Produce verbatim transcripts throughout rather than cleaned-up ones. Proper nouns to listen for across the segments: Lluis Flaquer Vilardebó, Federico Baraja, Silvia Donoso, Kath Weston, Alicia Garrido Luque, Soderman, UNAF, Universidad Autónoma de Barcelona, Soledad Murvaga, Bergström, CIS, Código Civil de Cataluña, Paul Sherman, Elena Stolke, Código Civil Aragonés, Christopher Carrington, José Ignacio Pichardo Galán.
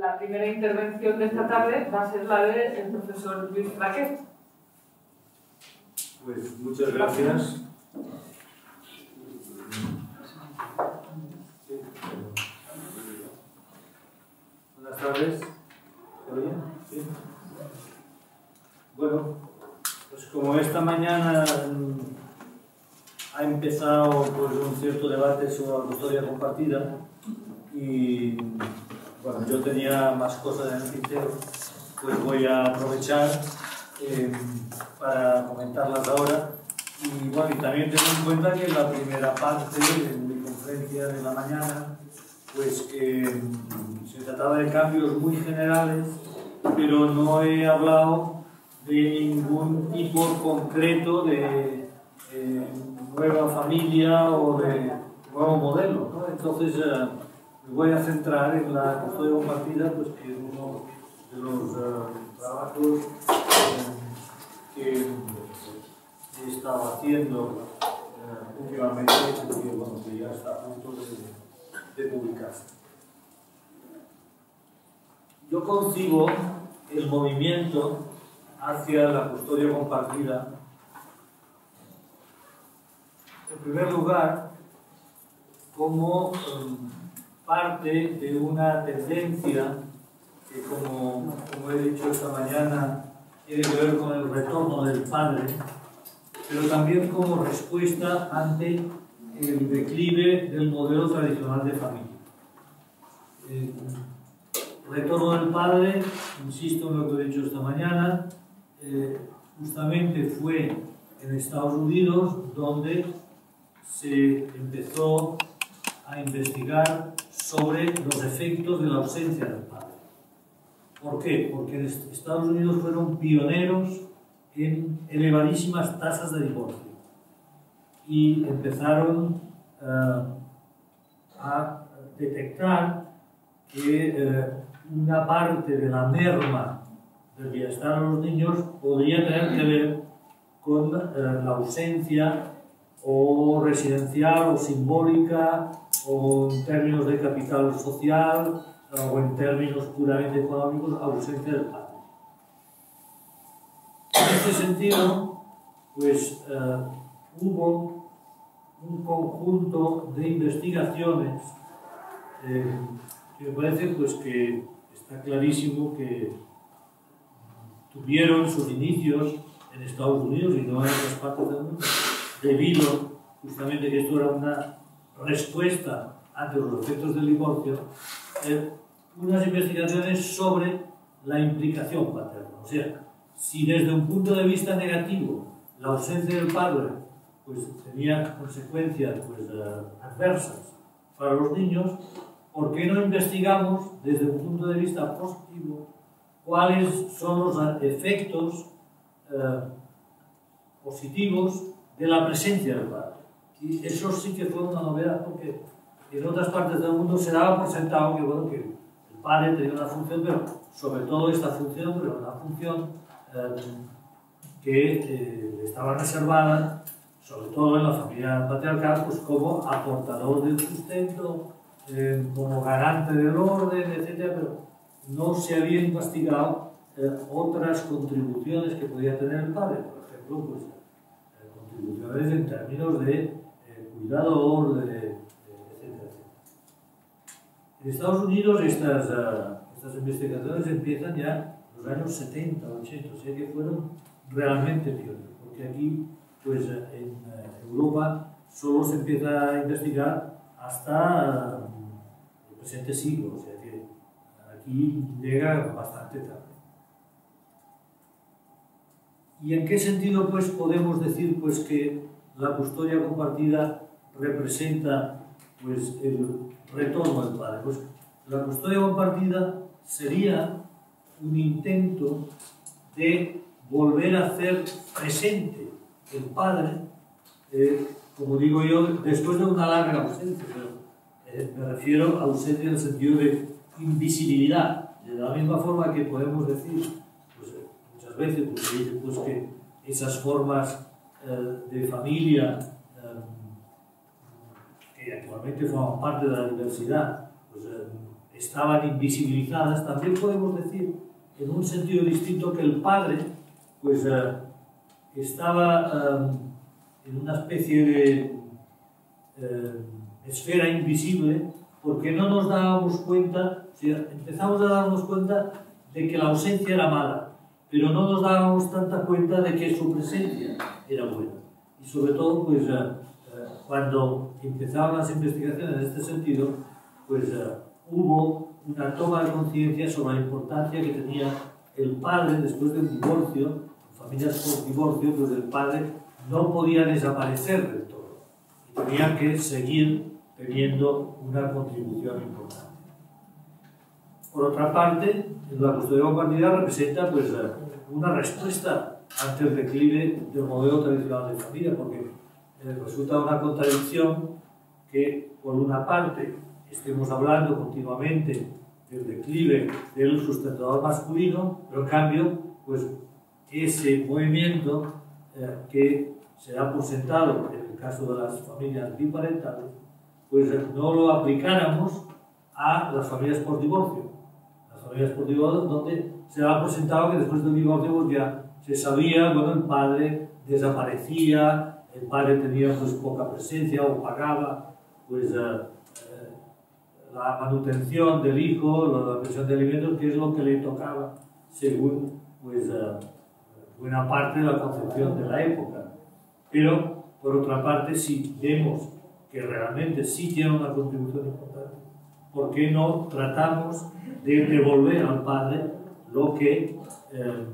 La primera intervención de esta tarde va a ser la del profesor Lluis Flaquer. Pues muchas gracias. Buenas tardes. ¿Está bien? ¿Sí? Bueno, pues como esta mañana ha empezado pues, un cierto debate sobre la custodia compartida y bueno, yo tenía más cosas en el tintero, pues voy a aprovechar eh, para comentarlas ahora. Y bueno, y también tengo en cuenta que en la primera parte de mi conferencia de la mañana, pues eh, se trataba de cambios muy generales, pero no he hablado de ningún tipo concreto de eh, nueva familia o de nuevo modelo, ¿no? Entonces, eh, me voy a centrar en la custodia compartida, pues que es uno de los uh, trabajos eh, que he estado haciendo eh, últimamente, que, bueno, que ya está a punto de, de publicar. Yo concibo el movimiento hacia la custodia compartida, en primer lugar, como um, parte de una tendencia que, como, como he dicho esta mañana, tiene que ver con el retorno del padre, pero también como respuesta ante el declive del modelo tradicional de familia. El retorno del padre, insisto en lo que he dicho esta mañana, eh, justamente fue en Estados Unidos donde se empezó a investigar sobre los efectos de la ausencia del padre. ¿Por qué? Porque en Estados Unidos fueron pioneros en elevadísimas tasas de divorcio y empezaron eh, a detectar que eh, una parte de la merma del bienestar de los niños podría tener que ver con eh, la ausencia o residencial o simbólica o en términos de capital social o en términos puramente económicos, ausencia del padre. En ese sentido, pues eh, hubo un conjunto de investigaciones eh, que me parece pues, que está clarísimo que tuvieron sus inicios en Estados Unidos y no en otras partes del mundo, debido justamente a que esto era una respuesta ante los efectos del divorcio, eh, unas investigaciones sobre la implicación paterna. O sea, si desde un punto de vista negativo la ausencia del padre pues, tenía consecuencias pues, eh, adversas para los niños, ¿por qué no investigamos desde un punto de vista positivo cuáles son los efectos eh, positivos de la presencia del padre? Y eso sí que fue una novedad, porque en otras partes del mundo se daba por sentado que, bueno, que el padre tenía una función, pero sobre todo esta función, pero una función eh, que eh, estaba reservada, sobre todo en la familia patriarcal, pues como aportador del sustento, eh, como garante del orden, etcétera, pero no se había investigado eh, otras contribuciones que podía tener el padre, por ejemplo, pues eh, contribuciones en términos de cuidador, etcétera, etcétera. En Estados Unidos estas, uh, estas investigaciones empiezan ya en los años setenta, ochenta, o sea que fueron realmente pioneros, porque aquí, pues en uh, Europa, solo se empieza a investigar hasta uh, el presente siglo, o sea que aquí llega bastante tarde. ¿Y en qué sentido, pues, podemos decir, pues, que la custodia compartida representa pues, el retorno del padre? Pues la custodia compartida sería un intento de volver a hacer presente el padre, eh, como digo yo, después de una larga ausencia. Pero, eh, me refiero a ausencia en el sentido de invisibilidad. De la misma forma que podemos decir, pues, eh, muchas veces, pues, eh, pues, que esas formas de familia eh, que actualmente forman parte de la diversidad, pues, eh, estaban invisibilizadas, también podemos decir, en un sentido distinto, que el padre pues eh, estaba eh, en una especie de eh, esfera invisible, porque no nos dábamos cuenta, o sea, empezamos a darnos cuenta de que la ausencia era mala, pero no nos dábamos tanta cuenta de que su presencia era buena. Y sobre todo, pues, eh, eh, cuando empezaron las investigaciones en este sentido, pues eh, hubo una toma de conciencia sobre la importancia que tenía el padre después del divorcio, en familias por divorcio, pues el padre no podía desaparecer del todo, y tenía que seguir teniendo una contribución importante. Por otra parte, la custodia compartida representa pues, una respuesta ante el declive del modelo tradicional de familia, porque eh, resulta una contradicción que, por una parte, estemos hablando continuamente del declive del sustentador masculino, pero en cambio, pues, ese movimiento eh, que se da por sentado en el caso de las familias biparentales, pues no lo aplicáramos a las familias por divorcio. Las familias por divorcio, donde se ha presentado que después del divorcio pues ya se sabía, bueno, el padre desaparecía, el padre tenía pues poca presencia o pagaba pues, eh, la manutención del hijo, la pensión de alimentos, que es lo que le tocaba según pues, eh, buena parte de la concepción de la época. Pero, por otra parte, si vemos que realmente sí tiene una contribución importante, ¿por qué no tratamos de devolver al padre lo que eh,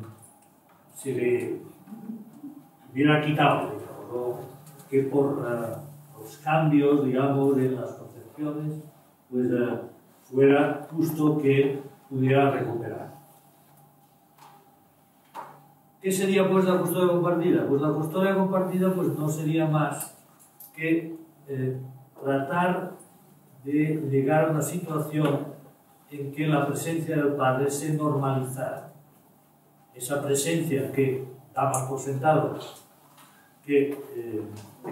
se le hubiera quitado, digamos, lo que por uh, los cambios, digamos, de las concepciones, pues uh, fuera justo que pudiera recuperar? ¿Qué sería pues la custodia compartida? Pues la custodia compartida pues no sería más que Eh, tratar de llegar a una situación en que la presencia del padre se normalizara. Esa presencia que daba por sentado que eh,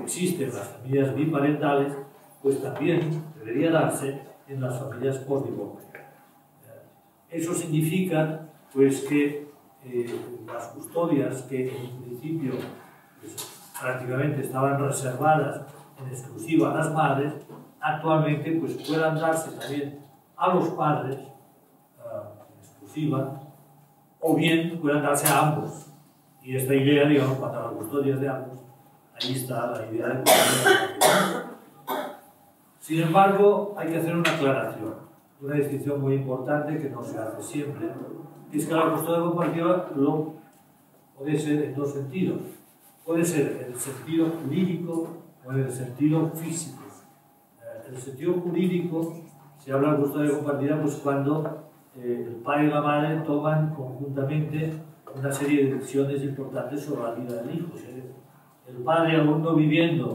existe en las familias biparentales, pues también debería darse en las familias por divorcio. Eso significa pues, que eh, las custodias que en principio pues, prácticamente estaban reservadas en exclusiva a las madres, actualmente pues puedan darse también a los padres uh, en exclusiva, o bien puedan darse a ambos. Y esta idea, digamos, para las custodias de ambos, ahí está la idea de custodia. Sin embargo, hay que hacer una aclaración, una distinción muy importante que no se hace siempre, es que la custodia compartida lo puede ser en dos sentidos. Puede ser en el sentido jurídico o en el sentido físico. En el sentido jurídico se habla de custodia compartida pues cuando eh, el padre y la madre toman conjuntamente una serie de decisiones importantes sobre la vida del hijo. El padre, aún no viviendo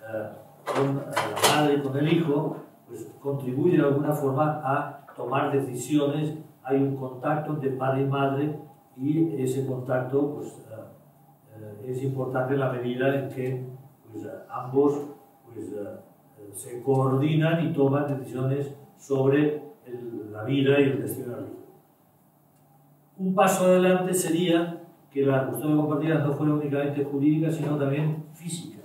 eh, con la madre y con el hijo, pues contribuye de alguna forma a tomar decisiones. Hay un contacto entre padre y madre y ese contacto pues, eh, es importante en la medida en que pues, ambos pues, uh, se coordinan y toman decisiones sobre el, la vida y el destino del hijo. Un paso adelante sería que la custodia compartida no fuera únicamente jurídica, sino también física.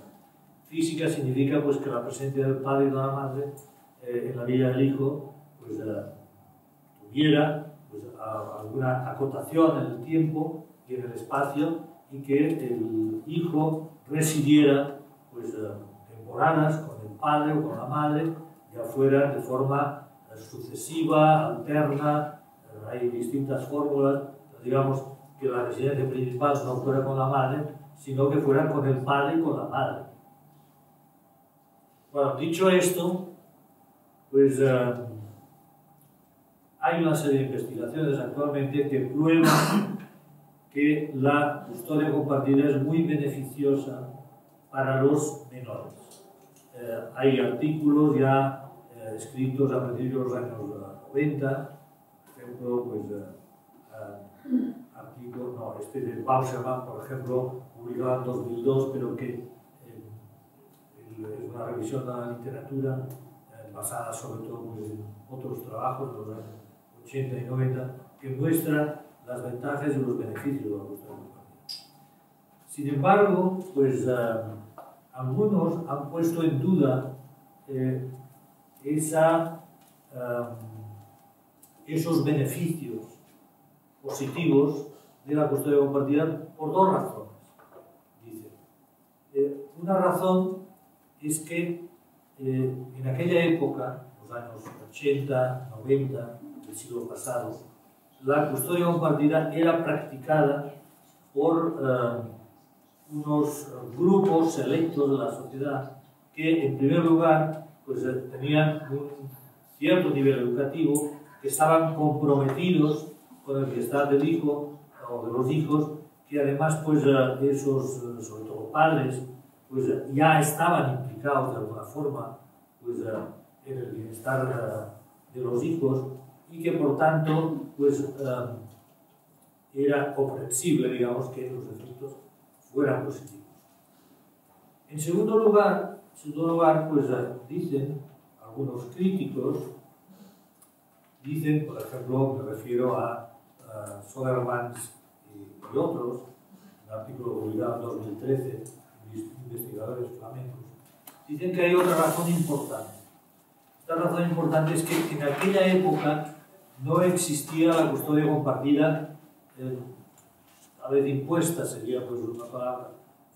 Física significa pues, que la presencia del padre y de la madre eh, en la vida del hijo pues, uh, tuviera pues, a, alguna acotación en el tiempo y en el espacio, y que el hijo residiera pues temporadas con el padre o con la madre, ya fuera de forma sucesiva, alterna, hay distintas fórmulas, digamos que la residencia principal no fuera con la madre, sino que fuera con el padre y con la madre. Bueno, dicho esto, pues eh, hay una serie de investigaciones actualmente que prueban que la custodia compartida es muy beneficiosa para los menores. Eh, hay artículos ya eh, escritos a partir de los años noventa, por ejemplo, pues, eh, eh, artículo, no, este de Paul Sherman, por ejemplo, publicado en dos mil dos, pero que eh, es una revisión de la literatura eh, basada sobre todo en otros trabajos de los ochenta y noventa, que muestran las ventajas y los beneficios de la justicia compartida. Sin embargo, pues uh, algunos han puesto en duda eh, esa, uh, esos beneficios positivos de la custodia compartida por dos razones, dice. Eh, una razón es que eh, en aquella época, los años ochenta, noventa del siglo pasado, la custodia compartida era practicada por eh, unos grupos selectos de la sociedad que, en primer lugar, pues, eh, tenían un cierto nivel educativo, que estaban comprometidos con el bienestar del hijo o de los hijos, que además, pues, esos, sobre todo padres, pues ya estaban implicados de alguna forma, pues, en el bienestar de los hijos, y que por tanto, pues, era comprensible, digamos, que los efectos fueran positivos. En segundo lugar, en segundo lugar, pues dicen algunos críticos, dicen, por ejemplo, me refiero a uh, Soderman y, y otros, un artículo publicado en dos mil trece, investigadores flamencos, dicen que hay otra razón importante. Esta razón importante es que en aquella época no existía la custodia compartida, eh, a vez impuesta sería pues una palabra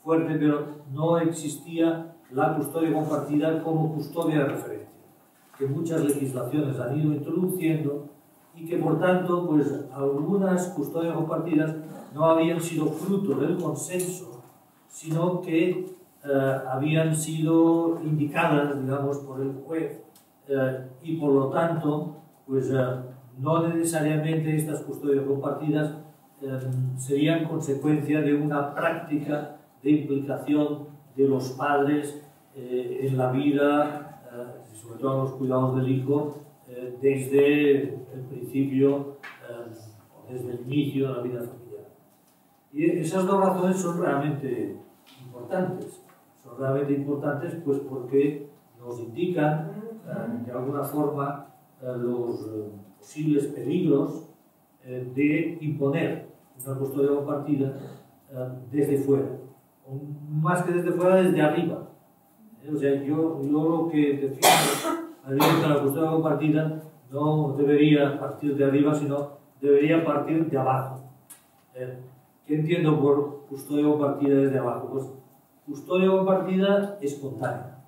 fuerte, pero no existía la custodia compartida como custodia de referencia, que muchas legislaciones han ido introduciendo y que por tanto, pues, algunas custodias compartidas no habían sido fruto del consenso, sino que eh, habían sido indicadas, digamos, por el juez, eh, y por lo tanto, pues, eh, no necesariamente estas custodias compartidas eh, serían consecuencia de una práctica de implicación de los padres eh, en la vida, sobre todo a los cuidados del hijo, eh, desde el principio, eh, desde el inicio de la vida familiar. Y esas dos razones son realmente importantes. Son realmente importantes, pues, porque nos indican eh, de alguna forma eh, los eh, posibles peligros eh, de imponer una custodia compartida eh, desde fuera, o más que desde fuera, desde arriba. O sea, yo, yo lo que defiendo es que la custodia compartida no debería partir de arriba, sino debería partir de abajo. Eh, ¿Qué entiendo por custodia compartida desde abajo? Pues custodia compartida espontánea.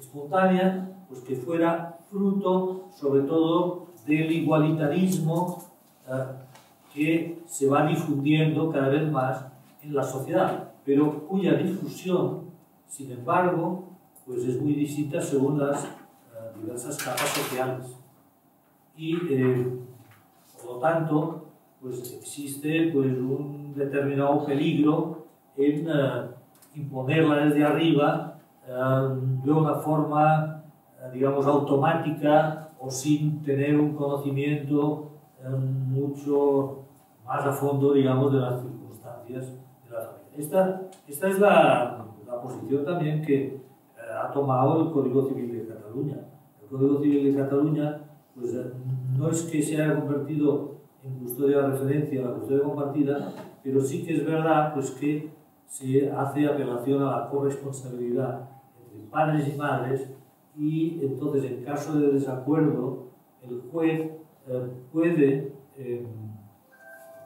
Espontánea, pues que fuera fruto, sobre todo, del igualitarismo eh, que se va difundiendo cada vez más en la sociedad, pero cuya difusión, sin embargo, pues es muy distinta según las eh, diversas capas sociales. Y, eh, por lo tanto, pues existe, pues, un determinado peligro en eh, imponerla desde arriba eh, de una forma, eh, digamos, automática o sin tener un conocimiento eh, mucho más a fondo, digamos, de las circunstancias de la familia. Esta, esta es la, la posición también que ha tomado el Código Civil de Cataluña. El Código Civil de Cataluña, pues, no es que se haya convertido en custodia de referencia, la custodia compartida, pero sí que es verdad, pues, que se hace apelación a la corresponsabilidad entre padres y madres, y entonces, en caso de desacuerdo, el juez eh, puede eh,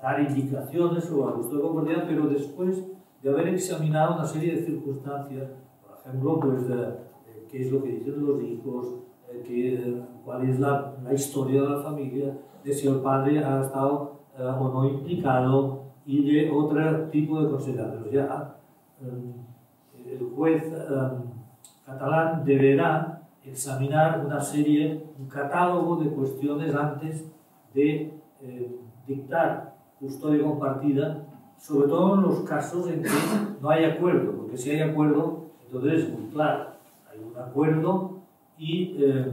dar indicaciones sobre la custodia compartida, pero después de haber examinado una serie de circunstancias. Por ejemplo, pues, eh, qué es lo que dicen los hijos, eh, que, eh, cuál es la, la historia de la familia, de si el padre ha estado eh, o no implicado, y de otro tipo de consideraciones. Ya, eh, el juez eh, catalán deberá examinar una serie, un catálogo de cuestiones antes de eh, dictar custodia compartida, sobre todo en los casos en que no hay acuerdo, porque si hay acuerdo, entonces, muy claro, hay un acuerdo y eh,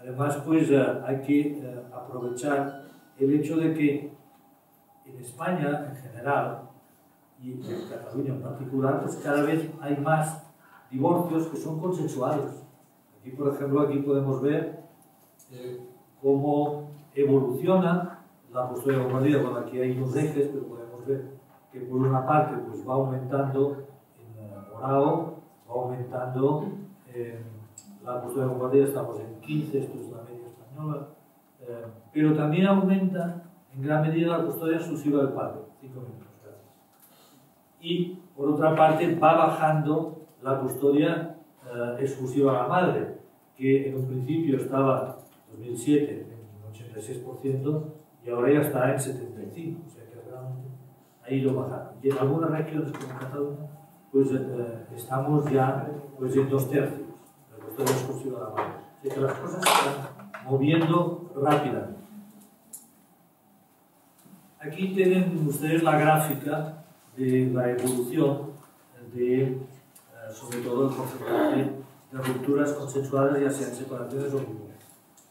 además, pues, eh, hay que eh, aprovechar el hecho de que en España en general y en Cataluña en particular, pues cada vez hay más divorcios que son consensuados. Aquí, por ejemplo, aquí podemos ver eh, cómo evoluciona la custodia compartida. Bueno, aquí hay unos ejes, pero podemos ver que por una parte pues, va aumentando en morado, va aumentando eh, la custodia compartida, estamos en quince, esto es la media española, eh, pero también aumenta en gran medida la custodia exclusiva del padre, cinco minutos, gracias. Y por otra parte va bajando la custodia eh, exclusiva de la madre, que en un principio estaba en dos mil siete en ochenta y seis por ciento y ahora ya está en setenta y cinco por ciento, o sea que realmente ha ido bajando. Y en algunas regiones como Cataluña, pues eh, estamos ya pues, en dos tercios, la custodia exclusiva de la madre. O sea que las cosas se están moviendo rápidamente. Aquí tienen ustedes la gráfica de la evolución de, eh, sobre todo, el porcentaje de rupturas consensuadas, ya sean separaciones o divorcios.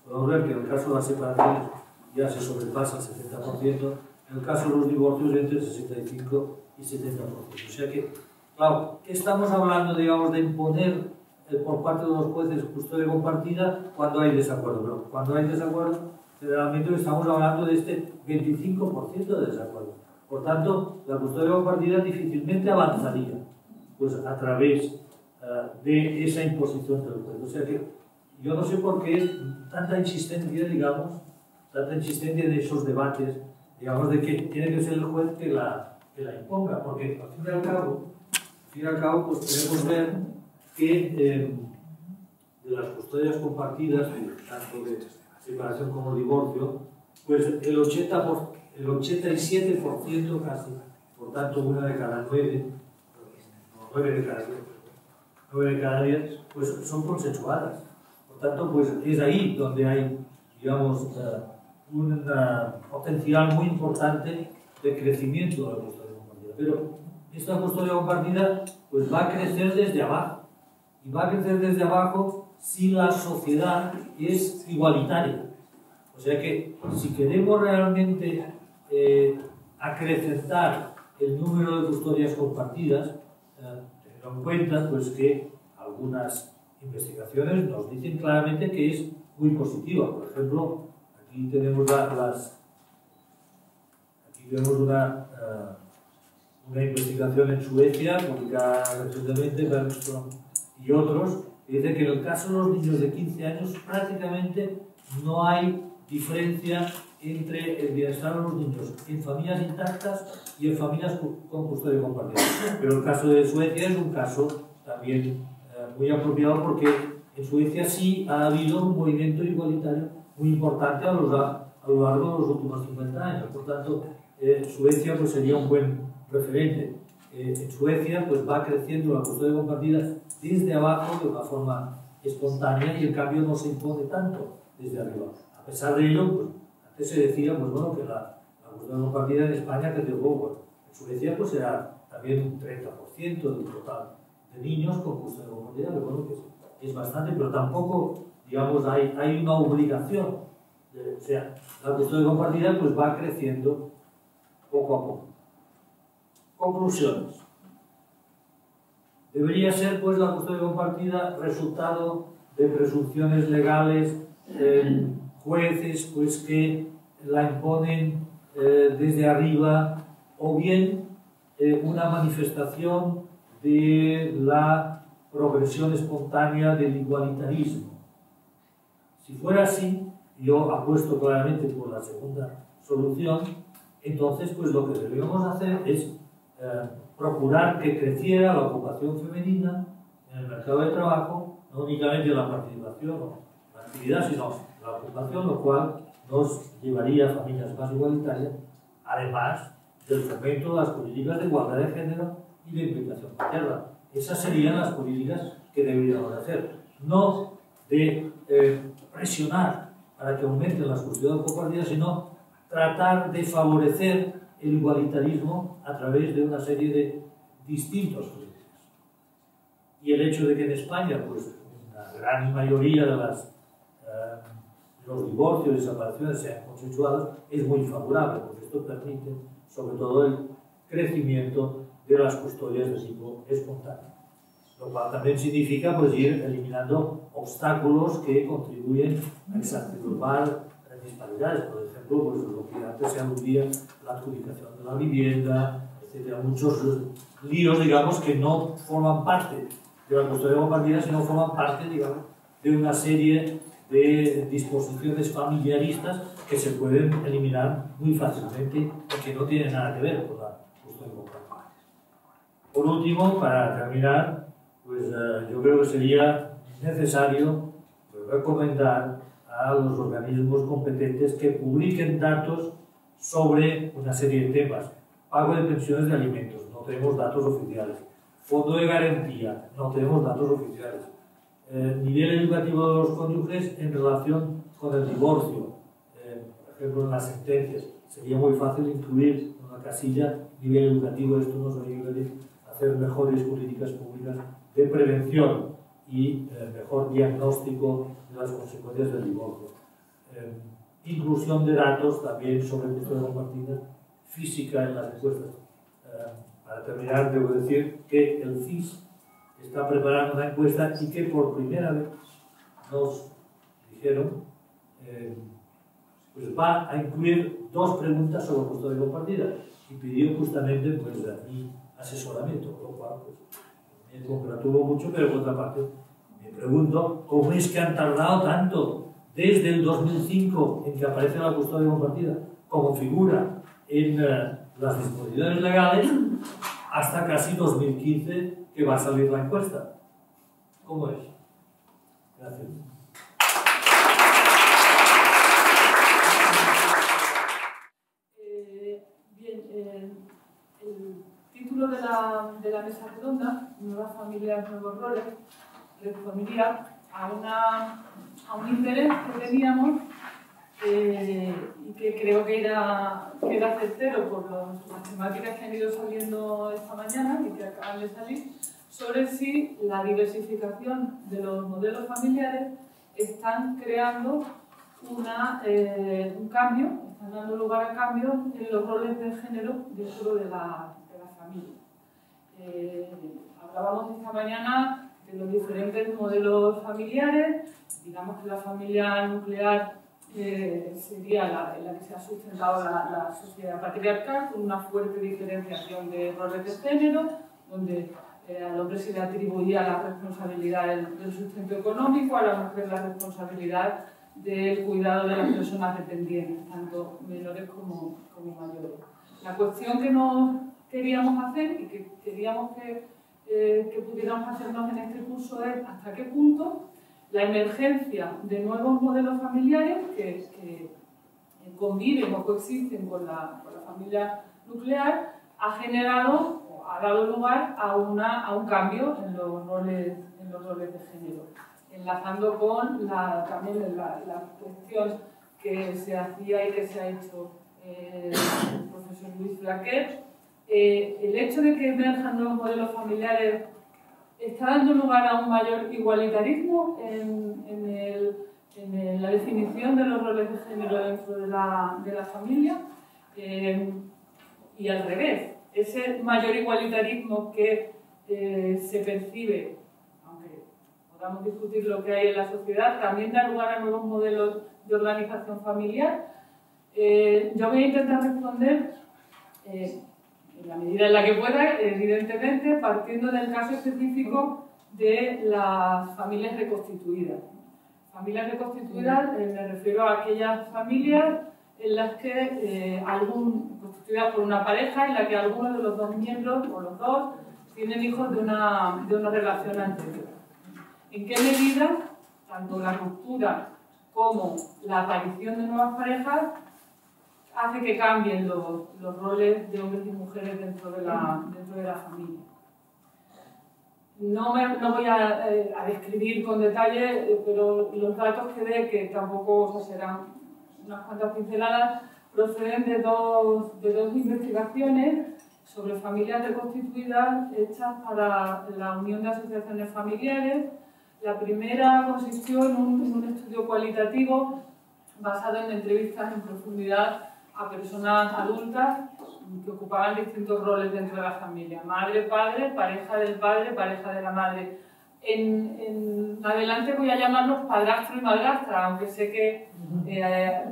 Podemos ver que en el caso de las separaciones ya se sobrepasa el setenta por ciento, en el caso de los divorcios entre el sesenta y cinco y el setenta por ciento. O sea que, claro, estamos hablando, digamos, de imponer eh, por parte de los jueces custodia compartida cuando hay desacuerdo, pero cuando hay desacuerdo, generalmente estamos hablando de este veinticinco por ciento de desacuerdo. Por tanto, la custodia compartida difícilmente avanzaría pues, a través uh, de esa imposición del juez. O sea que yo no sé por qué tanta insistencia, digamos, tanta insistencia de esos debates, digamos, de que tiene que ser el juez que la, que la imponga, porque al fin y al cabo, al fin y al cabo pues, podemos ver que eh, de las custodias compartidas, tanto de separación como divorcio, pues el, ochenta por, el ochenta y siete por ciento casi, por tanto una de cada nueve, nueve de cada diez, nueve de cada diez, pues son consensuadas. Por tanto, pues es ahí donde hay, digamos, un potencial muy importante de crecimiento de la custodia compartida. Pero esta custodia compartida pues va a crecer desde abajo, y va a crecer desde abajo si la sociedad es igualitaria. O sea que si queremos realmente eh, acrecentar el número de custodias compartidas, eh, teniendo en cuenta pues, que algunas investigaciones nos dicen claramente que es muy positiva. Por ejemplo, aquí tenemos la, las... Aquí vemos una, eh, una investigación en Suecia, publicada recientemente, Bergström y otros, dice que en el caso de los niños de quince años prácticamente no hay diferencia entre el bienestar de los niños en familias intactas y en familias con custodia compartida. Pero el caso de Suecia es un caso también eh, muy apropiado porque en Suecia sí ha habido un movimiento igualitario muy importante a, los, a, a lo largo de los últimos cincuenta años. Por tanto, eh, Suecia pues, sería un buen referente. Eh, en Suecia pues, va creciendo la custodia compartida desde abajo de una forma espontánea y el cambio no se impone tanto desde arriba. A pesar de ello, pues, antes se decía pues, bueno, que la, la custodia compartida en España creció poco. En Suecia pues, era también un treinta por ciento del total de niños con custodia compartida, pero bueno, que es bastante, pero tampoco digamos, hay, hay una obligación. De, o sea, la custodia compartida pues, va creciendo poco a poco. Conclusiones. Debería ser, pues, la custodia compartida resultado de presunciones legales, eh, jueces, pues, que la imponen eh, desde arriba, o bien eh, una manifestación de la progresión espontánea del igualitarismo. Si fuera así, yo apuesto claramente por la segunda solución, entonces, pues, lo que deberíamos hacer es Eh, procurar que creciera la ocupación femenina en el mercado de trabajo, no únicamente la participación o la actividad, sino la ocupación, lo cual nos llevaría a familias más igualitarias, además del fomento de las políticas de igualdad de género y de implicación paterna. Esas serían las políticas que deberíamos hacer, no de eh, presionar para que aumenten las cuestiones compartidas, sino tratar de favorecer el igualitarismo a través de una serie de distintos frentes. Y el hecho de que en España, pues, la gran mayoría de las, eh, los divorcios y desapariciones sean consensuados es muy favorable, porque esto permite, sobre todo, el crecimiento de las custodias de tipo espontáneo. lo cual también significa pues, ir eliminando obstáculos que contribuyen a exacerbar las disparidades. Por ejemplo, pues, lo que antes se aludía, la adjudicación de la vivienda, etcétera, muchos líos, digamos, que no forman parte de la custodia compartida, sino forman parte, digamos, de una serie de disposiciones familiaristas que se pueden eliminar muy fácilmente y que no tienen nada que ver con la custodia compartida. Por último, para terminar, pues eh, yo creo que sería necesario recomendar a los organismos competentes que publiquen datos sobre una serie de temas. Pago de pensiones de alimentos, no tenemos datos oficiales. Fondo de garantía, no tenemos datos oficiales. Eh, nivel educativo de los cónyuges en relación con el divorcio, eh, por ejemplo en las sentencias. Sería muy fácil incluir en una casilla nivel educativo, esto nos ayuda a hacer mejores políticas públicas de prevención y eh, mejor diagnóstico de las consecuencias del divorcio. Eh, inclusión de datos también sobre custodia compartida física en las encuestas. Eh, para terminar, debo decir que el C I S está preparando una encuesta y que por primera vez nos dijeron eh, pues va a incluir dos preguntas sobre custodia compartida y pidió justamente pues, mi asesoramiento, lo cual pues, me congratulo mucho, pero por otra parte me pregunto cómo es que han tardado tanto desde el dos mil cinco en que aparece la custodia compartida como figura en uh, las disposiciones legales hasta casi dos mil quince que va a salir la encuesta. ¿Cómo es? Gracias. Eh, bien, eh, el título de la, de la mesa redonda, Nuevas familias, nuevos roles, respondería a, una, a un interés que teníamos Eh, y que creo que era, que era certero por los, las temáticas que han ido saliendo esta mañana y que acaban de salir, sobre si la diversificación de los modelos familiares están creando una, eh, un cambio, están dando lugar a cambios en los roles de género dentro de la, de la familia. Eh, hablábamos esta mañana de los diferentes modelos familiares, digamos que la familia nuclear Eh, sería la en la que se ha sustentado la, la sociedad patriarcal, con una fuerte diferenciación de roles de género, donde eh, al hombre se le atribuía la responsabilidad del, del sustento económico, a la mujer la responsabilidad del cuidado de las personas dependientes, tanto menores como, como mayores. La cuestión que nos queríamos hacer y que queríamos que, eh, que pudiéramos hacernos en este curso es hasta qué punto la emergencia de nuevos modelos familiares que, que conviven o coexisten con la, con la familia nuclear ha generado o ha dado lugar a, una, a un cambio en los, roles, en los roles de género, enlazando con la, también la, la cuestión que se hacía y que se ha hecho eh, el profesor Lluis Flaquer. Eh, el hecho de que emerjan nuevos modelos familiares ¿está dando lugar a un mayor igualitarismo en, en, el, en el, la definición de los roles de género dentro de la, de la familia? Eh, y al revés, ese mayor igualitarismo que eh, se percibe, aunque podamos discutir lo que hay en la sociedad, también da lugar a nuevos modelos de organización familiar. Eh, yo voy a intentar responder eh, en la medida en la que pueda, evidentemente, partiendo del caso específico de las familias reconstituidas. Familias reconstituidas, eh, me refiero a aquellas familias en las que eh, algún, constituidas por una pareja, en la que alguno de los dos miembros, o los dos, tienen hijos de una, de una relación anterior. ¿En qué medida, tanto la ruptura como la aparición de nuevas parejas, hace que cambien los, los roles de hombres y mujeres dentro de la, dentro de la familia? No, me, no voy a, eh, a describir con detalle, eh, pero los datos que dé, que tampoco o sea, serán unas cuantas pinceladas, proceden de dos, de dos investigaciones sobre familias reconstituidas hechas para la Unión de Asociaciones Familiares. La primera consistió en un, en un estudio cualitativo basado en entrevistas en profundidad a personas adultas que ocupaban distintos roles dentro de la familia: madre, padre, pareja del padre, pareja de la madre. En, en adelante voy a llamarlos padrastro y madrastra, aunque sé que eh,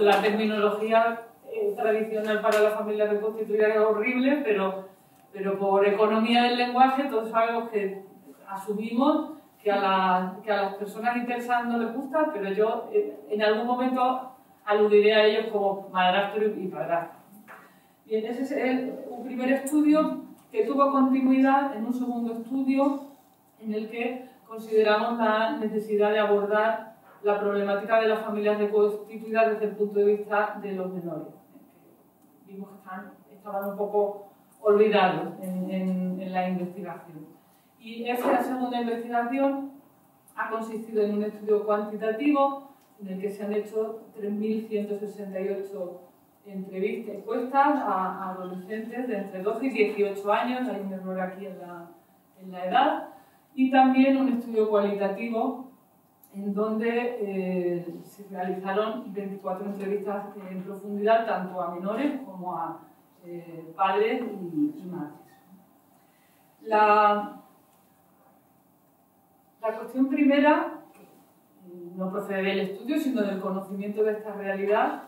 la terminología eh, tradicional para la familia reconstituida es horrible, pero, pero por economía del lenguaje todos sabemos que asumimos que a, la, que a las personas interesadas no les gusta, pero yo eh, en algún momento aludiré a ellos como madrastro y padrastro. Bien, ese es el, un primer estudio que tuvo continuidad en un segundo estudio en el que consideramos la necesidad de abordar la problemática de las familias reconstituidas desde el punto de vista de los menores. Vimos que están, estaban un poco olvidados en, en, en la investigación. Y esa segunda investigación ha consistido en un estudio cuantitativo en el que se han hecho tres mil ciento sesenta y ocho entrevistas, encuestas a, a adolescentes de entre doce y dieciocho años, hay un error aquí en la, en la edad, y también un estudio cualitativo en donde eh, se realizaron veinticuatro entrevistas en profundidad tanto a menores como a eh, padres y, y madres. La, la cuestión primera no procede del estudio sino del conocimiento de esta realidad,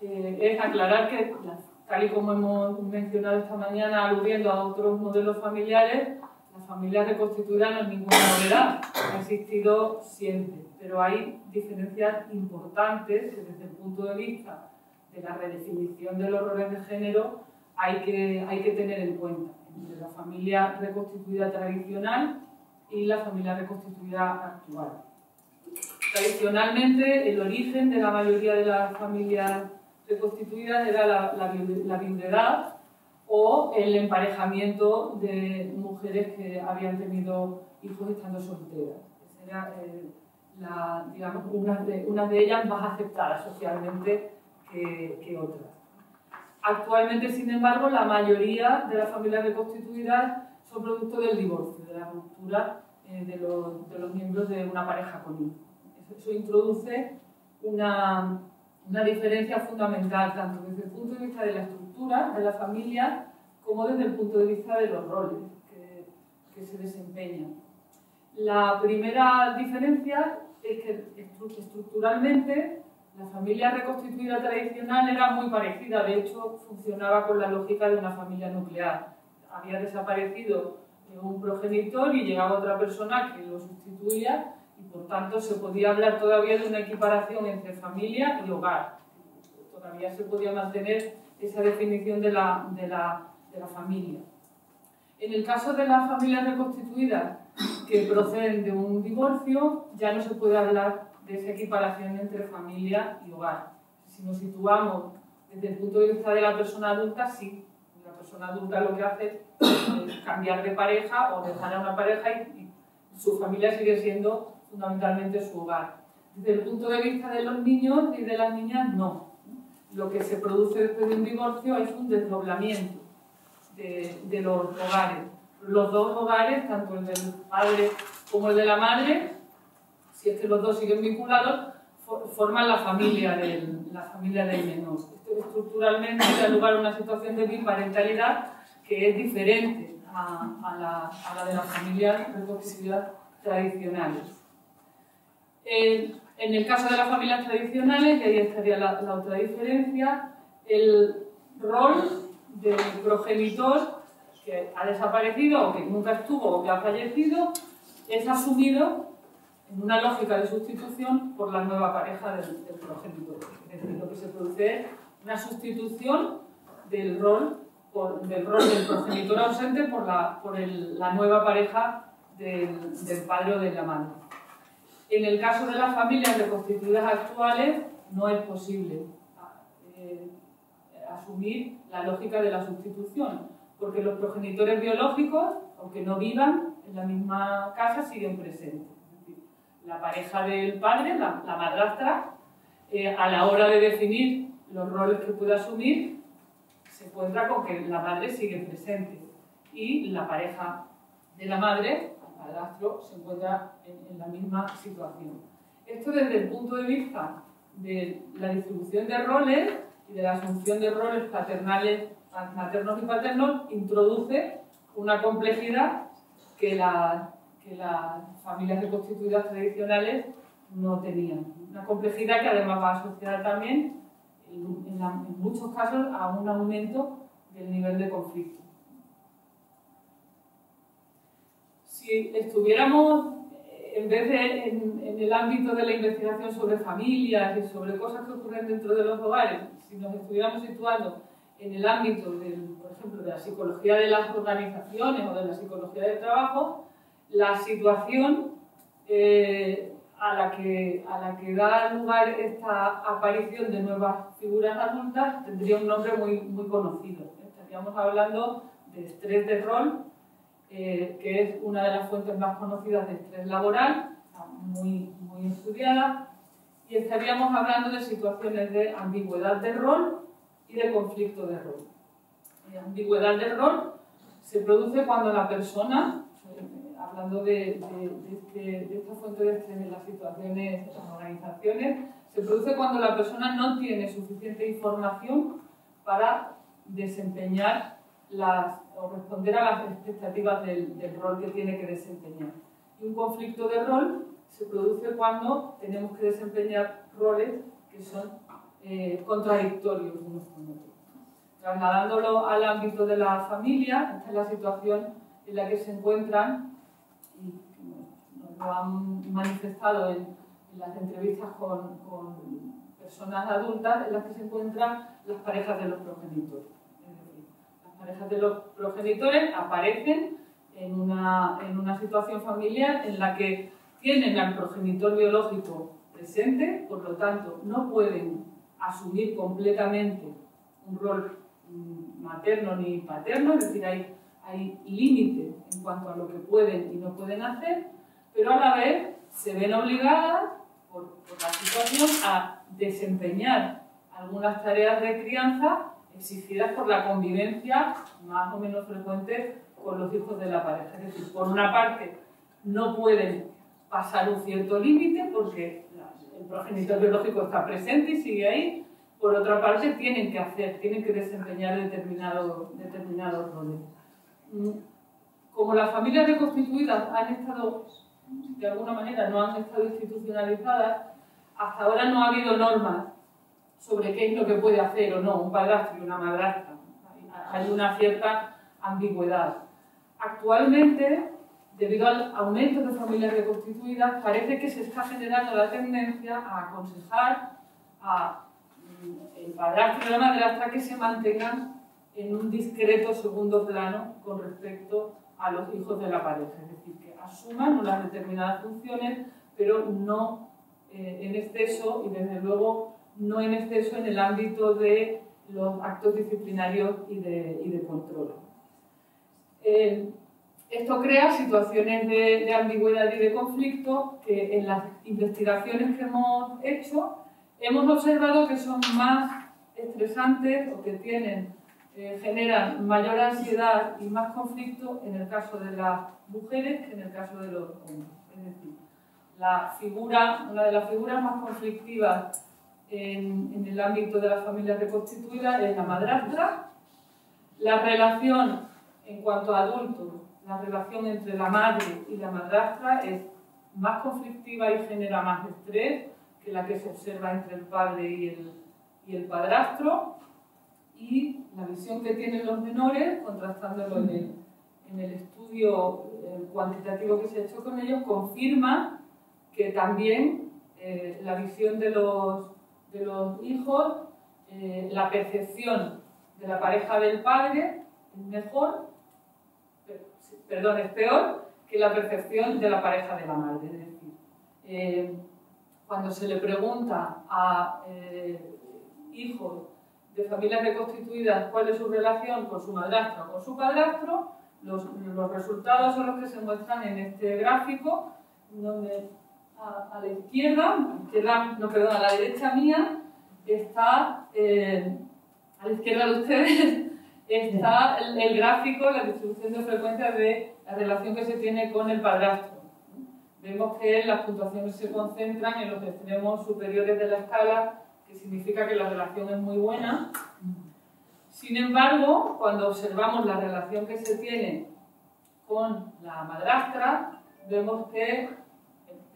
eh, es aclarar que, tal y como hemos mencionado esta mañana aludiendo a otros modelos familiares, las familias reconstituidas no es ninguna novedad, ha existido siempre, pero hay diferencias importantes que desde el punto de vista de la redefinición de los roles de género hay que, hay que tener en cuenta entre la familia reconstituida tradicional y la familia reconstituida actual. Tradicionalmente, el origen de la mayoría de las familias reconstituidas era la, la, la viudedad o el emparejamiento de mujeres que habían tenido hijos estando solteras. Esa era, eh, la, digamos, una de, una de ellas más aceptada socialmente que, que otras. Actualmente, sin embargo, la mayoría de las familias reconstituidas son producto del divorcio, de la ruptura eh, de, los, de los miembros de una pareja con hijos. Eso, eso introduce una, una diferencia fundamental, tanto desde el punto de vista de la estructura de la familia como desde el punto de vista de los roles que, que se desempeñan. La primera diferencia es que estructuralmente la familia reconstituida tradicional era muy parecida, de hecho funcionaba con la lógica de una familia nuclear. Había desaparecido un progenitor y llegaba otra persona que lo sustituía y por tanto se podía hablar todavía de una equiparación entre familia y hogar. Todavía se podía mantener esa definición de la, de, la, de la familia. En el caso de las familias reconstituidas que proceden de un divorcio, ya no se puede hablar de esa equiparación entre familia y hogar. Si nos situamos desde el punto de vista de la persona adulta, sí. La persona adulta lo que hace es cambiar de pareja o dejar a una pareja y, y su familia sigue siendo fundamentalmente su hogar. Desde el punto de vista de los niños y de las niñas, no. Lo que se produce después de un divorcio es un desdoblamiento de, de los hogares. Los dos hogares, tanto el del padre como el de la madre, si es que los dos siguen vinculados, for, forman la familia del, la familia del menor. Esto estructuralmente da lugar a una situación de biparentalidad que es diferente a, a, la, a la de las familias reconstituidas tradicionales. El, En el caso de las familias tradicionales, y ahí estaría la, la otra diferencia, el rol del progenitor que ha desaparecido, o que nunca estuvo, o que ha fallecido, es asumido en una lógica de sustitución por la nueva pareja del, del progenitor. Es decir, lo que se produce es una sustitución del rol, por, del, rol del progenitor ausente por la, por el, la nueva pareja del, del padre o de la madre. En el caso de las familias reconstituidas actuales no es posible eh, asumir la lógica de la sustitución, porque los progenitores biológicos, aunque no vivan en la misma casa, siguen presentes. Es decir, la pareja del padre, la, la madrastra, eh, a la hora de definir los roles que puede asumir, se encuentra con que la madre sigue presente y la pareja de la madre, padrastro, se encuentra en, en la misma situación. Esto desde el punto de vista de la distribución de roles y de la asunción de roles paternales, maternos y paternos, introduce una complejidad que, la, que las familias reconstituidas tradicionales no tenían. Una complejidad que además va asociada también, en, en, la, en muchos casos, a un aumento del nivel de conflicto. Si estuviéramos, en vez de en, en el ámbito de la investigación sobre familias y sobre cosas que ocurren dentro de los hogares, si nos estuviéramos situando en el ámbito, del, por ejemplo, de la psicología de las organizaciones o de la psicología del trabajo, la situación eh, a, la que, a la que da lugar esta aparición de nuevas figuras adultas tendría un nombre muy, muy conocido. Estaríamos hablando de estrés de rol, eh, que es una de las fuentes más conocidas de estrés laboral, muy, muy estudiada, y estaríamos hablando de situaciones de ambigüedad de rol y de conflicto de rol. La ambigüedad de rol se produce cuando la persona, hablando de, de, de, de esta fuente de estrés en las situaciones, en las organizaciones, se produce cuando la persona no tiene suficiente información para desempeñar las, o responder a las expectativas del, del rol que tiene que desempeñar. Y un conflicto de rol se produce cuando tenemos que desempeñar roles que son Eh, contradictorios unos con otros. Trasladándolo al ámbito de la familia, esta es la situación en la que se encuentran, y nos lo han manifestado en, en las entrevistas con, con personas adultas, en las que se encuentran las parejas de los progenitores. Las parejas de los progenitores aparecen en una, en una situación familiar en la que tienen al progenitor biológico presente, por lo tanto no pueden asumir completamente un rol materno ni paterno, es decir, hay, hay límites en cuanto a lo que pueden y no pueden hacer, pero a la vez se ven obligadas por, por la situación a desempeñar algunas tareas de crianza exigidas por la convivencia más o menos frecuente con los hijos de la pareja. Es decir, por una parte no pueden pasar un cierto límite porque el progenitor biológico está presente y sigue ahí. Por otra parte, tienen que hacer, tienen que desempeñar determinados determinado roles. Como las familias reconstituidas han estado, de alguna manera, no han estado institucionalizadas, hasta ahora no ha habido normas sobre qué es lo que puede hacer o no un padrastro y una madrastra. Hay una cierta ambigüedad. Actualmente, debido al aumento de familias reconstituidas, parece que se está generando la tendencia a aconsejar a el padrastro y la madrastra que se mantengan en un discreto segundo plano con respecto a los hijos de la pareja. Es decir, que asuman unas determinadas funciones, pero no eh, en exceso, y desde luego no en exceso en el ámbito de los actos disciplinarios y de, y de control. Eh, Esto crea situaciones de, de ambigüedad y de conflicto que en las investigaciones que hemos hecho hemos observado que son más estresantes o que tienen, eh, generan mayor ansiedad y más conflicto en el caso de las mujeres que en el caso de los hombres. Es decir, la figura, una de las figuras más conflictivas en, en el ámbito de las familias reconstituidas es la madrastra. La relación en cuanto a adultos, la relación entre la madre y la madrastra es más conflictiva y genera más estrés que la que se observa entre el padre y el, y el padrastro. Y la visión que tienen los menores, contrastándolo en el, en el estudio el cuantitativo que se ha hecho con ellos, confirma que también eh, la visión de los, de los hijos, eh, la percepción de la pareja del padre es mejor, perdón, es peor que la percepción de la pareja de la madre. Es decir, eh, cuando se le pregunta a eh, hijos de familias reconstituidas cuál es su relación con su madrastra o con su padrastro, los, los resultados son los que se muestran en este gráfico, donde a, a la izquierda, izquierda no, perdón, a la derecha mía, está, eh, a la izquierda de ustedes, está el, el gráfico, la distribución de frecuencias de la relación que se tiene con el padrastro. Vemos que las puntuaciones se concentran en los extremos superiores de la escala, que que significa que la relación es muy buena. Sin embargo, cuando observamos la relación que se tiene con la madrastra, vemos que,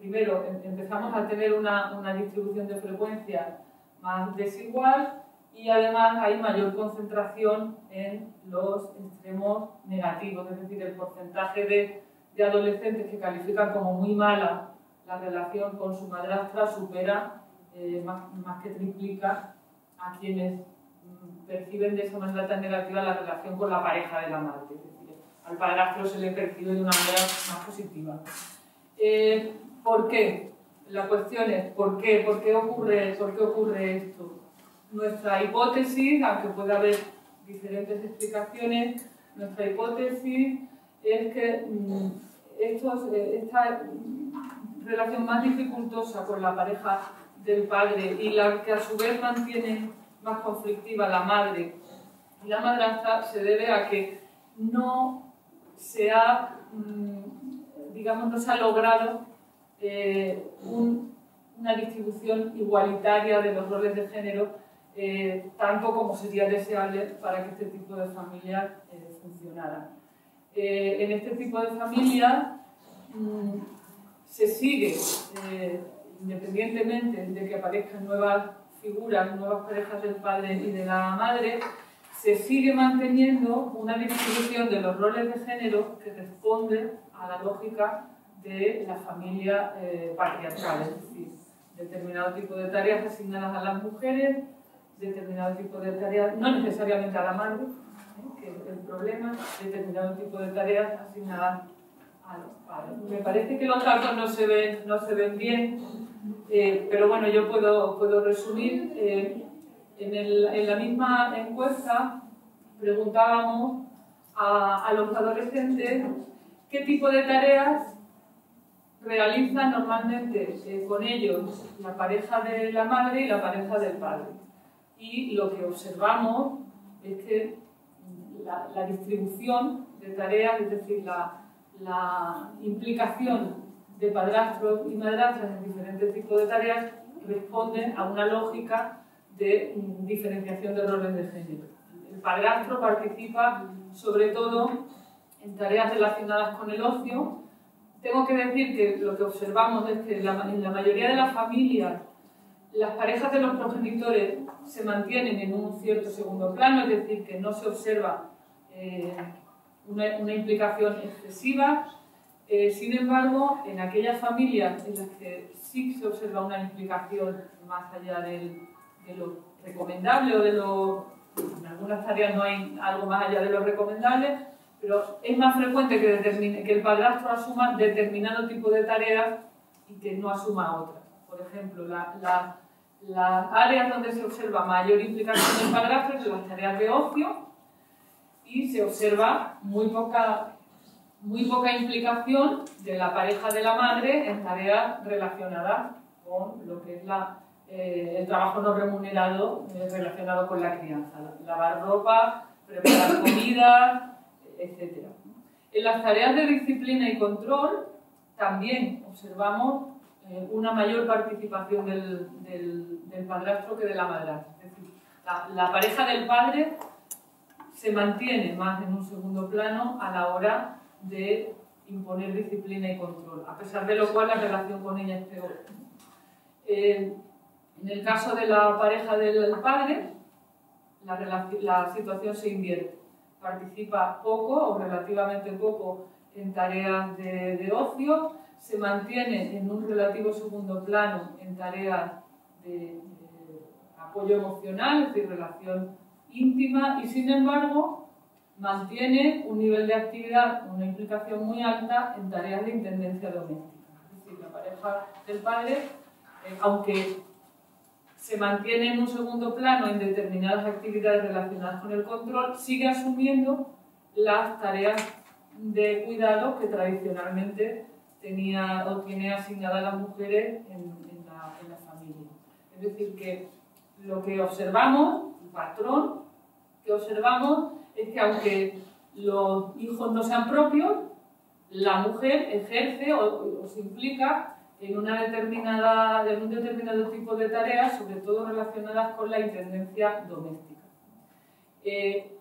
primero, empezamos a tener una, una distribución de frecuencias más desigual y además hay mayor concentración en los extremos negativos, es decir, el porcentaje de, de adolescentes que califican como muy mala la relación con su madrastra supera, eh, más, más que triplica a quienes perciben de esa manera tan negativa la relación con la pareja de la madre. Es decir, al padrastro se le percibe de una manera más positiva. Eh, ¿Por qué? La cuestión es ¿por qué? ¿Por qué ocurre, por qué ocurre esto? Nuestra hipótesis, aunque puede haber diferentes explicaciones, nuestra hipótesis es que mm, estos, esta relación más dificultosa con la pareja del padre y la que a su vez mantiene más conflictiva la madre y la madrastra se debe a que no se ha, digamos, no se ha logrado eh, un, una distribución igualitaria de los roles de género eh, tanto como sería deseable para que este tipo de familia eh, funcionara. Eh, en este tipo de familia mm, se sigue, eh, independientemente de que aparezcan nuevas figuras, nuevas parejas del padre y de la madre, se sigue manteniendo una distribución de los roles de género que responde a la lógica de la familia eh, patriarcal, es decir, determinado tipo de tareas asignadas a las mujeres, determinado tipo de tareas, no necesariamente a la madre, ¿eh? que es el problema, determinado tipo de tareas asignadas a los padres. Me parece que los datos no se ven, no se ven bien, Eh, pero bueno, yo puedo, puedo resumir. Eh, en, el, en la misma encuesta preguntábamos a, a los adolescentes qué tipo de tareas realiza normalmente eh, con ellos la pareja de la madre y la pareja del padre. Y lo que observamos es que la, la distribución de tareas, es decir, la, la implicación de padrastros y madrastras en diferentes tipos de tareas responden a una lógica de diferenciación de roles de género. El padrastro participa sobre todo en tareas relacionadas con el ocio. Tengo que decir que lo que observamos es que la, en la mayoría de las familias las parejas de los progenitores se mantienen en un cierto segundo plano, es decir, que no se observa eh, una, una implicación excesiva. Eh, sin embargo, en aquellas familias en las que sí se observa una implicación más allá del, de lo recomendable o de lo... en algunas tareas no hay algo más allá de lo recomendable, pero es más frecuente que, determine, que el padrastro asuma determinado tipo de tareas y que no asuma otras. Por ejemplo, la, la, las áreas donde se observa mayor implicación del padrastro son las tareas de ocio y se observa muy poca... muy poca implicación de la pareja de la madre en tareas relacionadas con lo que es la, eh, el trabajo no remunerado eh, relacionado con la crianza, lavar ropa, preparar comida, etcétera. En las tareas de disciplina y control también observamos eh, una mayor participación del, del, del padrastro que de la madrastra. Es decir, la, la pareja del padre se mantiene más en un segundo plano a la hora de imponer disciplina y control, a pesar de lo cual la relación con ella es peor. Eh, en el caso de la pareja del padre, la, la situación se invierte. Participa poco o relativamente poco en tareas de, de ocio, se mantiene en un relativo segundo plano en tareas de, de apoyo emocional, es decir, relación íntima, y sin embargo mantiene un nivel de actividad, una implicación muy alta en tareas de intendencia doméstica. Es decir, la pareja del padre, eh, aunque se mantiene en un segundo plano en determinadas actividades relacionadas con el control, sigue asumiendo las tareas de cuidado que tradicionalmente tenía o tiene asignadas las mujeres en, en, la, en la familia. Es decir, que lo que observamos, el patrón que observamos, es que aunque los hijos no sean propios, la mujer ejerce o, o se implica en, una determinada, en un determinado tipo de tareas, sobre todo relacionadas con la intendencia doméstica. Eh,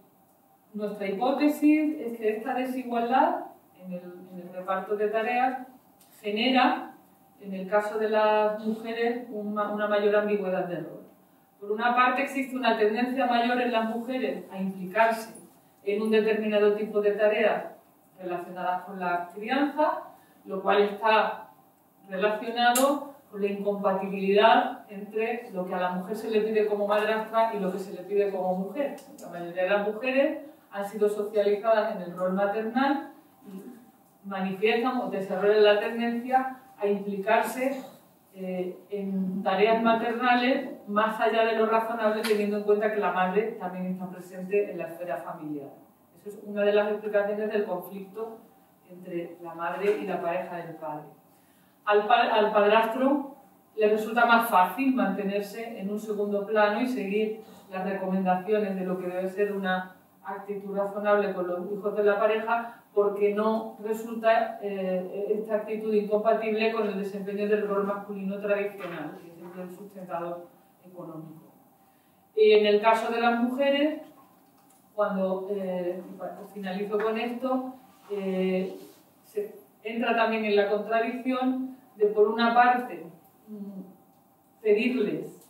nuestra hipótesis es que esta desigualdad en el, en el reparto de tareas genera, en el caso de las mujeres, una, una mayor ambigüedad de rol. Por una parte existe una tendencia mayor en las mujeres a implicarse en un determinado tipo de tareas relacionadas con la crianza, lo cual está relacionado con la incompatibilidad entre lo que a la mujer se le pide como madrastra y lo que se le pide como mujer. La mayoría de las mujeres han sido socializadas en el rol maternal y manifiestan o desarrollan la tendencia a implicarse eh, en tareas maternales más allá de lo razonable, teniendo en cuenta que la madre también está presente en la esfera familiar. Eso es una de las explicaciones del conflicto entre la madre y la pareja del padre. Al, pa al padrastro le resulta más fácil mantenerse en un segundo plano y seguir las recomendaciones de lo que debe ser una actitud razonable con los hijos de la pareja, porque no resulta eh, esta actitud incompatible con el desempeño del rol masculino tradicional, que es el sustentador económico. Y en el caso de las mujeres, cuando eh, finalizo con esto, eh, se entra también en la contradicción de, por una parte, pedirles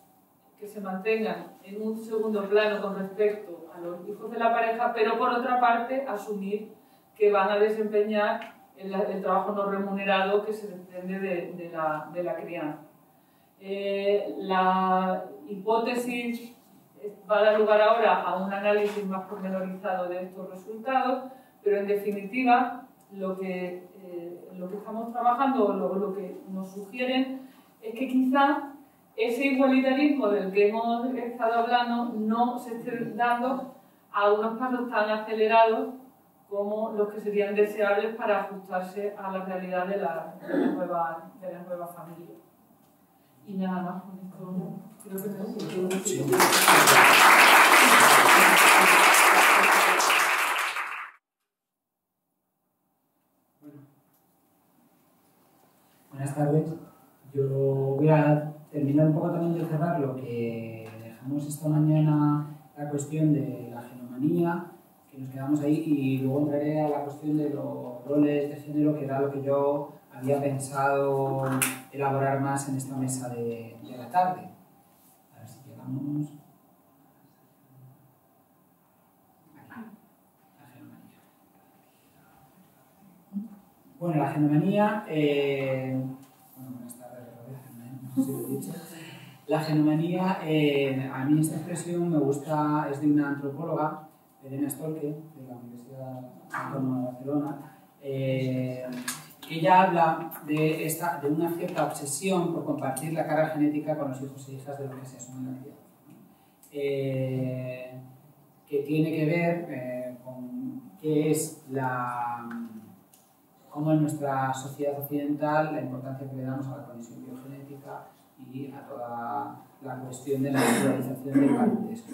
que se mantengan en un segundo plano con respecto a los hijos de la pareja, pero por otra parte asumir que van a desempeñar el, el trabajo no remunerado que se desprende de, de, la, de la crianza. Eh, la hipótesis va a dar lugar ahora a un análisis más pormenorizado de estos resultados, pero en definitiva lo que, eh, lo que estamos trabajando o lo, lo que nos sugieren es que quizá ese igualitarismo del que hemos estado hablando no se esté dando a unos pasos tan acelerados como los que serían deseables para ajustarse a la realidad de la, de la, nueva, de la nueva familia. Y nada más con esto creo que tenemos un sentido. Buenas tardes. Yo voy a terminar un poco también de cerrar lo que dejamos esta mañana, la cuestión de la genomanía, que nos quedamos ahí, y luego entraré a la cuestión de los roles de género, que era lo que yo había pensado elaborar más en esta mesa de, de la tarde. A ver si llegamos. Aquí. La genomanía. Bueno, la genomanía. Eh, La genomanía, eh, a mí esta expresión me gusta, es de una antropóloga, Elena Stolke, de la Universidad Autónoma de Barcelona. Eh, ella habla de, esta, de una cierta obsesión por compartir la carga genética con los hijos e hijas de lo que se asume la vida, eh, que tiene que ver eh, con qué es la, cómo en nuestra sociedad occidental la importancia que le damos a la conexión biogenética y a toda la cuestión de la naturalización del parentesco.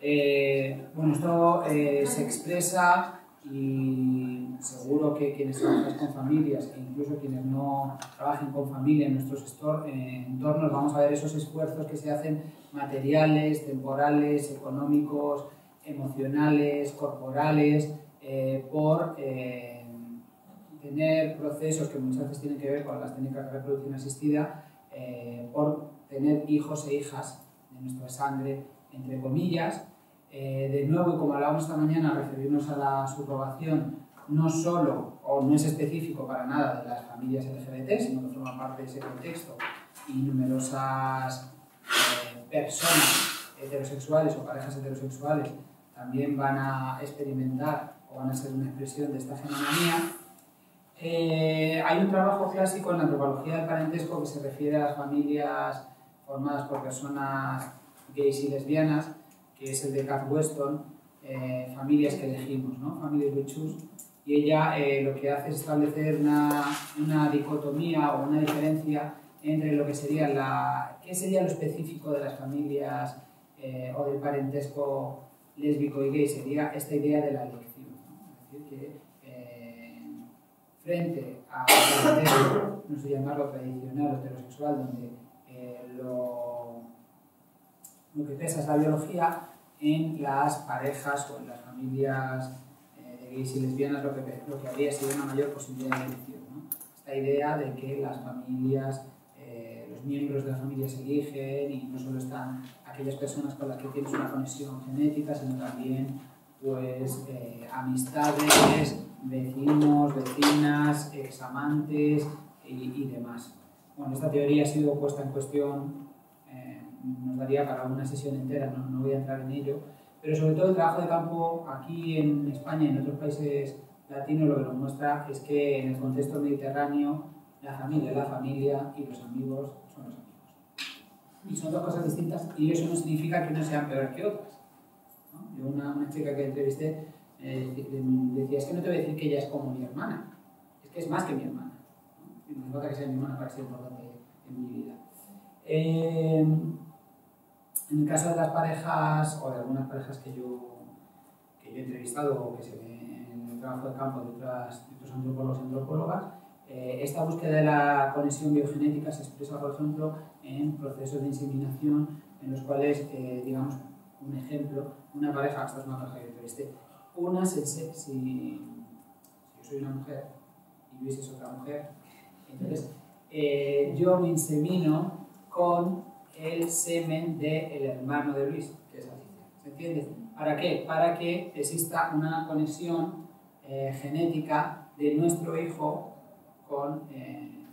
Eh, bueno, esto eh, se expresa, y seguro que quienes trabajan con familias e incluso quienes no trabajen con familia en nuestros entornos vamos a ver esos esfuerzos que se hacen materiales, temporales, económicos, emocionales, corporales, eh, por eh, tener procesos que muchas veces tienen que ver con las técnicas de reproducción asistida, Eh, por tener hijos e hijas de nuestra sangre, entre comillas. Eh, de nuevo, y como hablábamos esta mañana, referirnos a la subrogación no solo, o no es específico para nada de las familias L G B T, sino que forma parte de ese contexto, y numerosas eh, personas heterosexuales o parejas heterosexuales también van a experimentar o van a ser una expresión de esta genomanía. Eh, hay un trabajo clásico en la antropología del parentesco que se refiere a las familias formadas por personas gays y lesbianas, que es el de Kath Weston, eh, familias que elegimos, ¿no? Families we choose. Y ella eh, lo que hace es establecer una, una dicotomía o una diferencia entre lo que sería, la, qué sería lo específico de las familias eh, o del parentesco lésbico y gay, sería esta idea de la elección, ¿no? Es decir, que frente a no sé llamarlo tradicional o heterosexual, donde eh, lo, lo que pesa es la biología, en las parejas o en las familias eh, de gays y lesbianas lo que, lo que habría sido una mayor posibilidad de elección, ¿no? Esta idea de que las familias, eh, los miembros de la familia se eligen y no solo están aquellas personas con las que tienes una conexión genética, sino también pues eh, amistades, vecinos, vecinas, examantes y, y demás. Bueno, esta teoría ha sido puesta en cuestión, eh, nos daría para una sesión entera, no, no voy a entrar en ello, pero sobre todo el trabajo de campo aquí en España y en otros países latinos lo que nos muestra es que en el contexto mediterráneo la familia es la familia y los amigos son los amigos. Y son dos cosas distintas y eso no significa que unas sean peores que otras, ¿no? Yo una, una chica que entrevisté eh, decía, es que no te voy a decir que ella es como mi hermana, es que es más que mi hermana, ¿no? Y no importa que sea mi hermana para ser importante en mi vida. Eh, En el caso de las parejas, o de algunas parejas que yo, que yo he entrevistado o que se ve en el trabajo de campo de, otras, de otros antropólogos y antropólogas, eh, esta búsqueda de la conexión biogenética se expresa, por ejemplo, en procesos de inseminación en los cuales, eh, digamos, un ejemplo, una pareja, esta es una pareja que yo entrevisté, una se, se, si, si yo soy una mujer y Luis es otra mujer, entonces eh, yo me insemino con el semen del hermano de Luis, que es así, ¿se entiende? ¿Para qué? Para que exista una conexión eh, genética de nuestro hijo con, eh,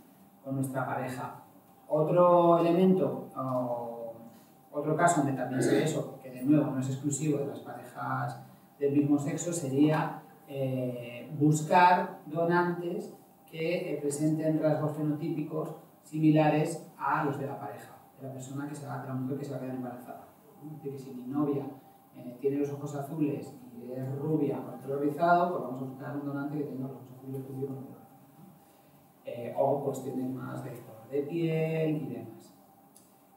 con nuestra pareja. Otro elemento, o otro caso donde también se ve eso, que de nuevo no es exclusivo de las parejas del mismo sexo, sería eh, buscar donantes que eh, presenten rasgos fenotípicos similares a los de la pareja. La persona que se va, la mujer que se va a quedar embarazada. De que si mi novia eh, tiene los ojos azules y es rubia con el pelo rizado, pues vamos a buscar un donante que tenga los ojos azules y rubio con el pelo rizado. Eh, o cuestiones más de color de piel y demás.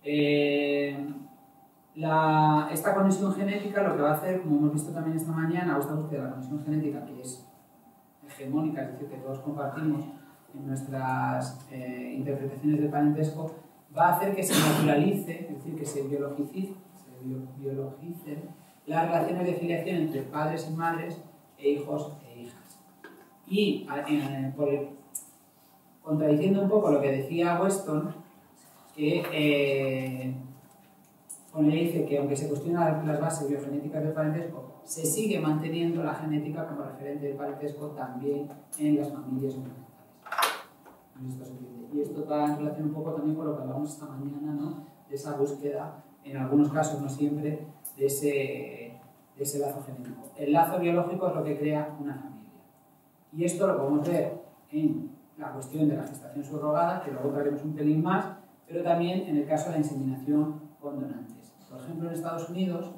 Eh, la, esta conexión genética lo que va a hacer, como hemos visto también esta mañana, esta búsqueda de la conexión genética que es hegemónica, es decir, que todos compartimos en nuestras eh, interpretaciones del parentesco, va a hacer que se naturalice, es decir, que se biologicen, se bio, biologicen las relaciones de filiación entre padres y madres e hijos e hijas. Y, eh, por, contradiciendo un poco lo que decía Weston, que eh, bueno, ella dice que aunque se cuestionan las bases biogenéticas del parentesco, se sigue manteniendo la genética como referente del parentesco también en las familias humanas. Y esto está en relación un poco también con lo que hablamos esta mañana, ¿no? De esa búsqueda, en algunos casos, no siempre, de ese, de ese lazo genético. El lazo biológico es lo que crea una familia. Y esto lo podemos ver en la cuestión de la gestación subrogada, que luego traeremos un pelín más, pero también en el caso de la inseminación con donantes. Por ejemplo, en Estados Unidos,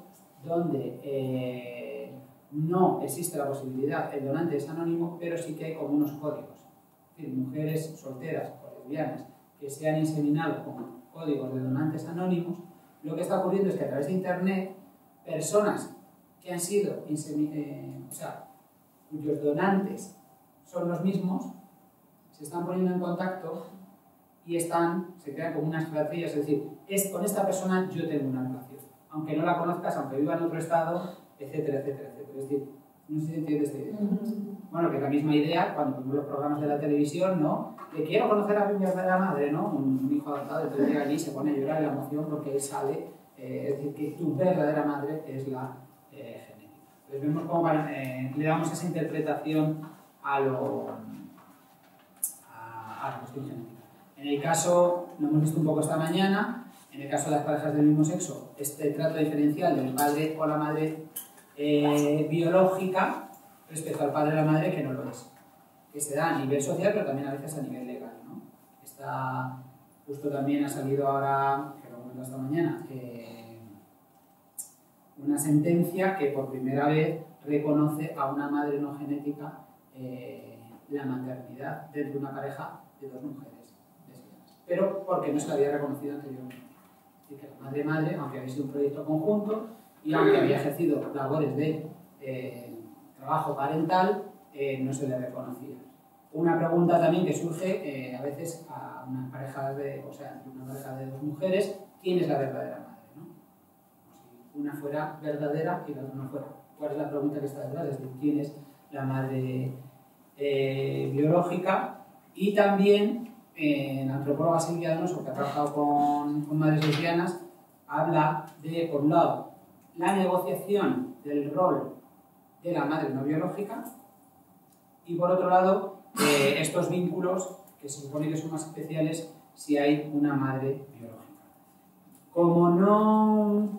donde eh, no existe la posibilidad, el donante es anónimo, pero sí que hay como unos códigos. Mujeres solteras o lesbianas que se han inseminado con códigos de donantes anónimos, lo que está ocurriendo es que a través de internet, personas que han sido eh, o sea, cuyos donantes son los mismos, se están poniendo en contacto y están, se crean como unas fratrías, es decir, es, con esta persona yo tengo una relación, aunque no la conozcas, aunque viva en otro estado, etcétera, etcétera, etcétera. Es decir, no sé si entiende esta idea. Bueno, que es la misma idea cuando vemos los programas de la televisión, ¿no? Que quiero conocer a mi verdadera madre, ¿no? Un, un hijo adoptado, entonces llega allí y se pone a llorar de la emoción porque él sale, eh, es decir, que tu verdadera madre es la eh, genética. Entonces vemos cómo eh, le damos esa interpretación a, lo, a, a la cuestión genética. En el caso, lo hemos visto un poco esta mañana, en el caso de las parejas del mismo sexo, este trato diferencial del padre o la madre eh, biológica respecto al padre y la madre, que no lo es. Que se da a nivel social, pero también a veces a nivel legal, ¿no? Está, justo también ha salido ahora, que lo comento esta mañana, eh, una sentencia que por primera vez reconoce a una madre no genética eh, la maternidad dentro de una pareja de dos mujeres lesbianas. Pero porque no se la había reconocido anteriormente. Así que la madre-madre, aunque había sido un proyecto conjunto y aunque había ejercido labores de... Eh, trabajo parental, eh, no se le reconocía. Una pregunta también que surge eh, a veces a unas parejas de, o sea, una pareja de dos mujeres, ¿quién es la verdadera madre? ¿No? Si una fuera verdadera y la otra no fuera. ¿Cuál es la pregunta que está detrás? Es decir, ¿quién es la madre eh, biológica? Y también eh, la antropóloga Silvia Donoso, que ha trabajado con, con madres lesbianas, habla de, por un lado, la negociación del rol de la madre no biológica y, por otro lado, Eh, estos vínculos que se supone que son más especiales si hay una madre biológica. Como no...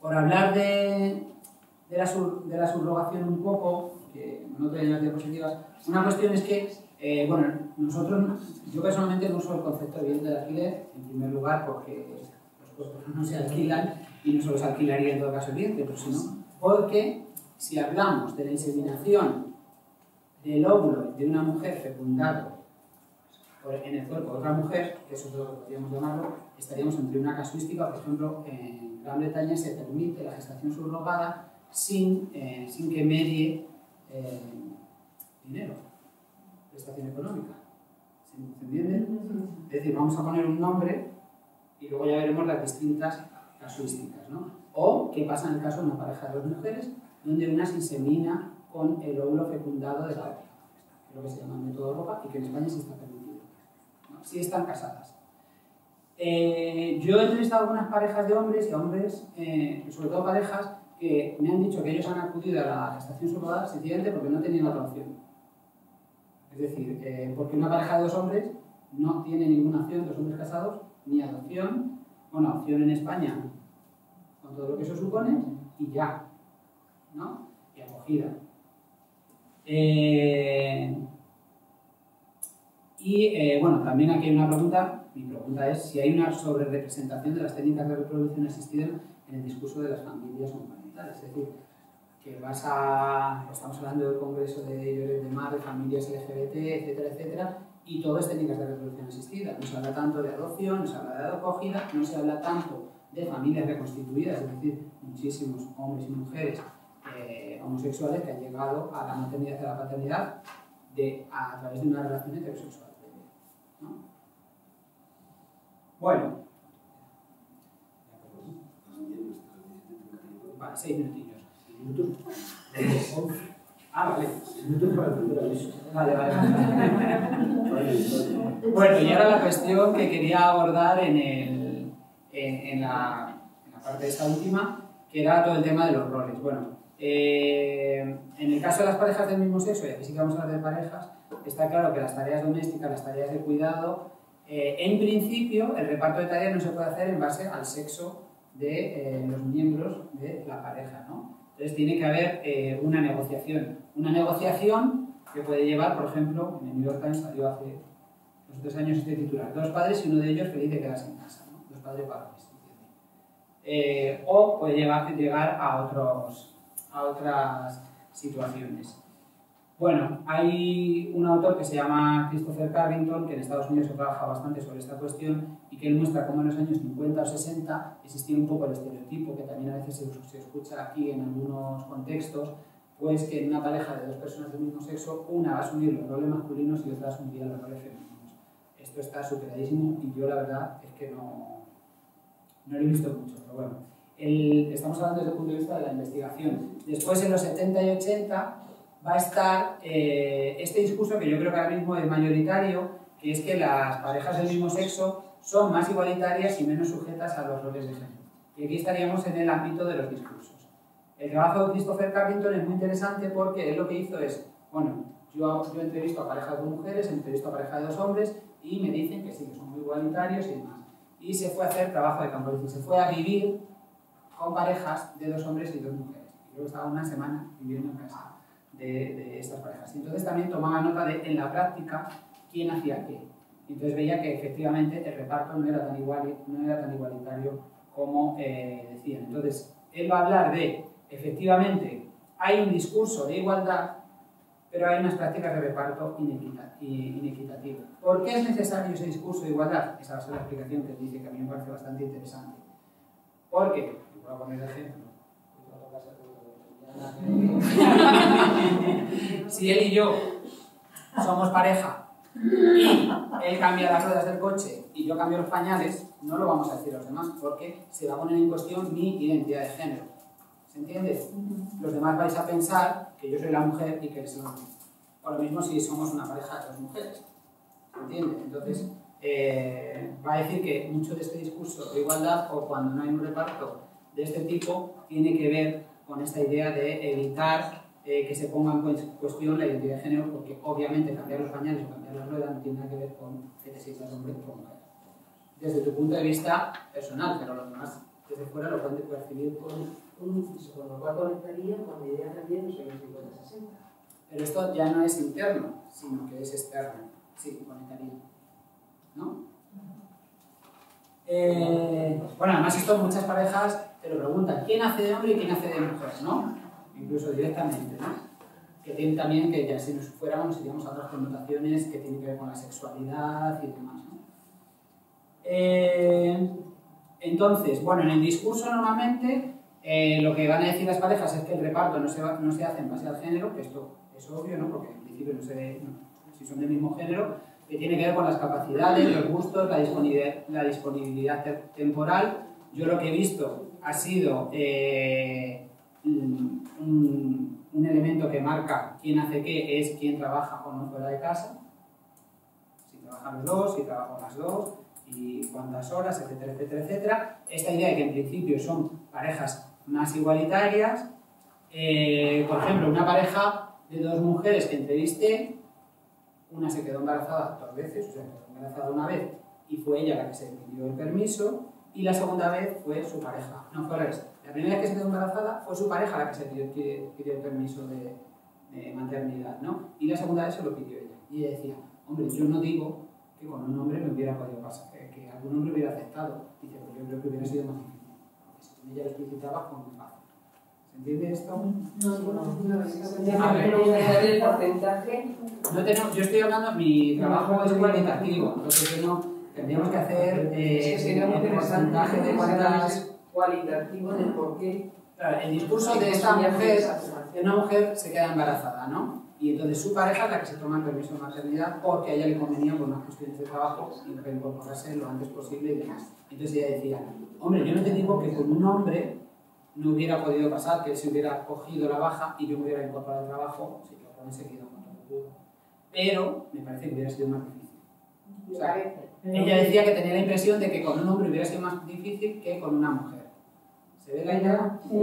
Por hablar de, de, la, sur, de la subrogación un poco, que no traen las diapositivas, una cuestión es que, eh, bueno, nosotros, yo personalmente no uso el concepto de vivienda de alquiler, en primer lugar porque los cuerpos no se alquilan y no se los alquilaría en todo caso el vientre, pero si no, porque si hablamos de la inseminación del óvulo de una mujer fecundado en el cuerpo de otra mujer, que eso es lo que podríamos llamarlo, estaríamos entre una casuística. Por ejemplo, en Gran Bretaña se permite la gestación subrogada sin, eh, sin que medie eh, dinero, prestación económica. ¿Se entiende? Es decir, vamos a poner un nombre y luego ya veremos las distintas casuísticas, ¿no? O qué pasa en el caso de una pareja de dos mujeres, donde una se insemina con el óvulo fecundado de la otra, lo que se llama el método ropa y que en España sí está permitido, ¿no? Sí están casadas. Eh, yo he entrevistado a algunas parejas de hombres y a hombres, eh, sobre todo parejas, que me han dicho que ellos han acudido a la gestación subrogada sencillamente porque no tenían otra opción. Es decir, eh, porque una pareja de dos hombres no tiene ninguna opción, dos hombres casados, ni adopción, bueno, adopción en España, con todo lo que eso supone, y ya, ¿no? Y acogida. Eh, y eh, bueno, también aquí hay una pregunta, mi pregunta es si hay una sobrerepresentación de las técnicas de reproducción asistida en el discurso de las familias monoparentales, es decir, que vas a, estamos hablando del congreso de llores de mar, de familias L G B T, etcétera, etcétera, y todo es técnicas de reproducción asistida, no se habla tanto de adopción, no se habla de acogida, no se habla tanto de familias reconstituidas, es decir, muchísimos hombres y mujeres Eh, homosexuales que han llegado a la maternidad y a la paternidad de, a, a través de una relación heterosexual, ¿no? Bueno, vale, seis minutillos. Ah, vale. Vale, vale, vale. Bueno, y ahora la cuestión que quería abordar en, el, en, en, la, en la parte de esta última, que era todo el tema de los roles. Bueno, Eh, en el caso de las parejas del mismo sexo, y aquí sí que vamos a hablar de parejas, está claro que las tareas domésticas, las tareas de cuidado, eh, en principio el reparto de tareas no se puede hacer en base al sexo de eh, los miembros de la pareja, ¿no? Entonces tiene que haber eh, una negociación. Una negociación que puede llevar, por ejemplo, en el New York Times salió hace unos tres años este titular: dos padres y uno de ellos feliz de quedarse en casa, ¿no? Dos padres padres. Eh, o puede llevar, llegar a otros... a otras situaciones. Bueno, hay un autor que se llama Christopher Carrington, que en Estados Unidos se trabaja bastante sobre esta cuestión y que él muestra cómo en los años cincuenta o sesenta existía un poco el estereotipo, que también a veces se, se escucha aquí en algunos contextos, pues que en una pareja de dos personas del mismo sexo, una va a asumir los roles masculinos y otra asumiría los roles femeninos. Esto está superadísimo y yo la verdad es que no, no lo he visto mucho, pero bueno. El, estamos hablando desde el punto de vista de la investigación. Después, en los setenta y ochenta, va a estar eh, este discurso que yo creo que ahora mismo es mayoritario, que es que las parejas del mismo sexo son más igualitarias y menos sujetas a los roles de género. Y aquí estaríamos en el ámbito de los discursos. El trabajo de Christopher Carrington es muy interesante porque él lo que hizo es, bueno, yo, yo entrevisto a parejas de mujeres, entrevisto a parejas de dos hombres y me dicen que sí, que son muy igualitarios y demás. Y se fue a hacer trabajo de campo, se fue a vivir con parejas de dos hombres y dos mujeres. Y luego estaba una semana viviendo en casa de, de estas parejas. Y entonces también tomaba nota de, en la práctica, quién hacía qué. Y entonces veía que efectivamente el reparto no era tan, igual, no era tan igualitario como eh, decían. Entonces, él va a hablar de, efectivamente, hay un discurso de igualdad, pero hay unas prácticas de reparto inequitativas. ¿Por qué es necesario ese discurso de igualdad? Esa va a ser la explicación que él dice, que a mí me parece bastante interesante. ¿Por qué? Voy a poner ejemplo. Si él y yo somos pareja y él cambia las ruedas del coche y yo cambio los pañales, no lo vamos a decir a los demás porque se va a poner en cuestión mi identidad de género. ¿Se entiende? Los demás vais a pensar que yo soy la mujer y que eres el hombre. O lo mismo si somos una pareja de dos mujeres. ¿Se entiende? Entonces, eh, va a decir que mucho de este discurso de igualdad o cuando no hay un reparto de este tipo tiene que ver con esta idea de evitar eh, que se ponga en cuestión la identidad de género, porque obviamente cambiar los pañales o cambiar las ruedas no tiene nada que ver con que te sientas hombre o mujer. Desde tu punto de vista personal, pero los demás desde fuera lo pueden percibir con... con lo cual conectaría con mi idea también de los cincuenta sesenta. Pero esto ya no es interno, sino que es externo. Sí, conectaría. ¿No? Eh, bueno, además esto muchas parejas te lo preguntan. ¿Quién hace de hombre y quién hace de mujer? ¿No? Incluso directamente, ¿no? Que tienen también que ya si nos fuéramos iríamos a otras connotaciones que tienen que ver con la sexualidad y demás, ¿no? Eh, entonces, bueno, en el discurso normalmente... Eh, lo que van a decir las parejas es que el reparto no se, va, no se hace en base al género, que esto es obvio, ¿no? Porque en principio no sé no, si son del mismo género, que tiene que ver con las capacidades, los gustos, la disponibilidad, la disponibilidad te temporal. Yo lo que he visto ha sido eh, un, un elemento que marca quién hace qué, es quién trabaja o no fuera de casa, si trabajan los dos, si trabajan las dos, y cuántas horas, etcétera, etcétera, etcétera. Esta idea de que en principio son parejas más igualitarias. Eh, por ejemplo, una pareja de dos mujeres que entrevisté, una se quedó embarazada dos veces, o sea, se quedó embarazada una vez y fue ella la que se pidió el permiso, y la segunda vez fue su pareja, no fue al revés. La primera vez que se quedó embarazada fue su pareja la que se pidió, pidió, pidió el permiso de, de maternidad, ¿no? Y la segunda vez se lo pidió ella. Y ella decía, hombre, yo no digo que con un hombre me hubiera podido pasar, que, que algún hombre hubiera aceptado. Dice, pues yo creo que hubiera sido más difícil. Ella lo explicitaba con un padre. ¿Se entiende esto? No, no, no. Yo estoy hablando, mi trabajo es cualitativo, entonces yo no, tendríamos que hacer eh, un porcentaje de cuantas... Cualitativo del por qué. Claro, el discurso de esta mujer, de una mujer se queda embarazada, ¿no? Y entonces su pareja es la que se toma el permiso de maternidad porque a ella le convenía por unas cuestiones de trabajo y reincorporarse lo antes posible y demás. Entonces ella decía, hombre, yo no te digo que con un hombre no hubiera podido pasar, que él se hubiera cogido la baja y yo me hubiera incorporado al trabajo, si lo hubiese quedado con. Pero me parece que hubiera sido más difícil. O sea, ella decía que tenía la impresión de que con un hombre hubiera sido más difícil que con una mujer. ¿Se ve la idea? Sí,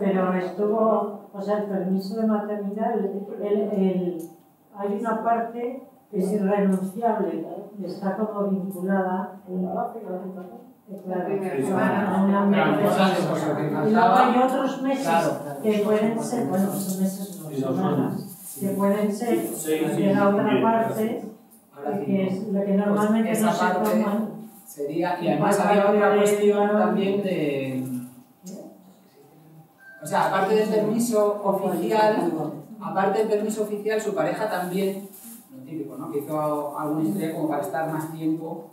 pero estuvo... O sea, el permiso de maternidad, el, el, el, hay una parte que es irrenunciable, está como vinculada a una meses. Y luego hay otros meses que pueden ser, bueno, son meses no, semanas, que pueden ser de la otra parte, que es lo que normalmente no se toma. Sería, y además había otra cuestión también de... O sea, aparte del permiso oficial, aparte del permiso oficial, su pareja también, lo típico, ¿no? Que hizo alguna historia como para estar más tiempo,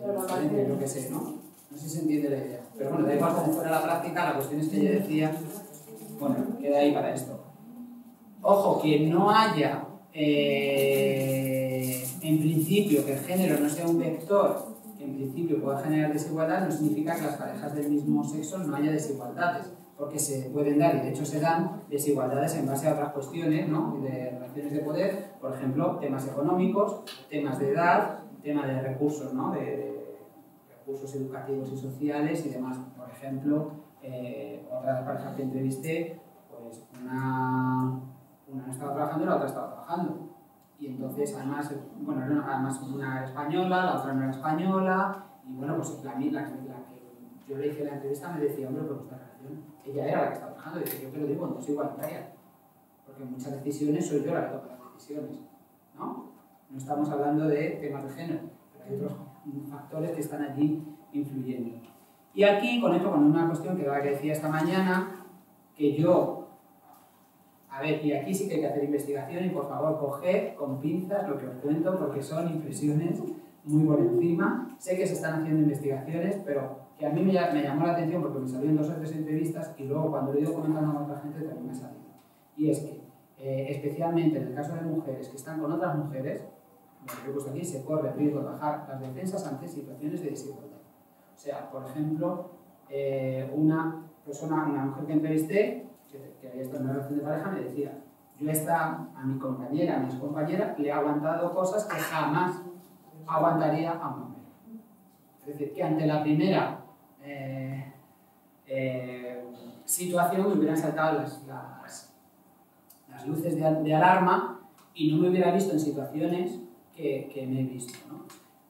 bueno, por ejemplo, yo qué sé, ¿no? No sé si se entiende la idea. Pero bueno, da igual como fuera la práctica, la cuestión es que ella decía, bueno, queda ahí para esto. Ojo, que no haya, eh, en principio, que el género no sea un vector, que en principio pueda generar desigualdad, no significa que las parejas del mismo sexo no haya desigualdades. Porque se pueden dar, y de hecho se dan, desigualdades en base a otras cuestiones, ¿no? De relaciones de poder, por ejemplo, temas económicos, temas de edad, temas de recursos, ¿no? De, de recursos educativos y sociales y demás. Por ejemplo, eh, otra de las parejas que entrevisté, pues una, una no estaba trabajando y la otra estaba trabajando. Y entonces, además, bueno, además una era española, la otra no era española, y bueno, pues la, la, la que yo le hice la entrevista me decía, hombre, pero esta relación... Ella era la que estaba trabajando, y dice, yo te lo digo, no soy igualitaria, porque en muchas decisiones soy yo la que toma las decisiones, ¿no? No estamos hablando de temas de género, pero hay otros factores que están allí influyendo. Y aquí conecto con una cuestión que decía esta mañana, que yo, a ver, y aquí sí que hay que hacer investigación, y por favor, coged con pinzas lo que os cuento, porque son impresiones muy por encima. Sé que se están haciendo investigaciones, pero... que a mí me llamó la atención porque me salió en dos o tres entrevistas y luego cuando lo he ido comentando a otra gente también me ha salido. Y es que eh, especialmente en el caso de mujeres que están con otras mujeres, lo que he puesto aquí, se corre el riesgo de bajar las defensas ante situaciones de desigualdad. O sea, por ejemplo, eh, una persona, una mujer que entrevisté, que, que había estado en una relación de pareja, me decía: yo esta, a mi compañera, a mis compañeras, le he aguantado cosas que jamás aguantaría a un hombre. Es decir, que ante la primera eh, eh, situación me hubieran saltado las, las, las luces de, de alarma y no me hubiera visto en situaciones que, que me he visto, ¿no?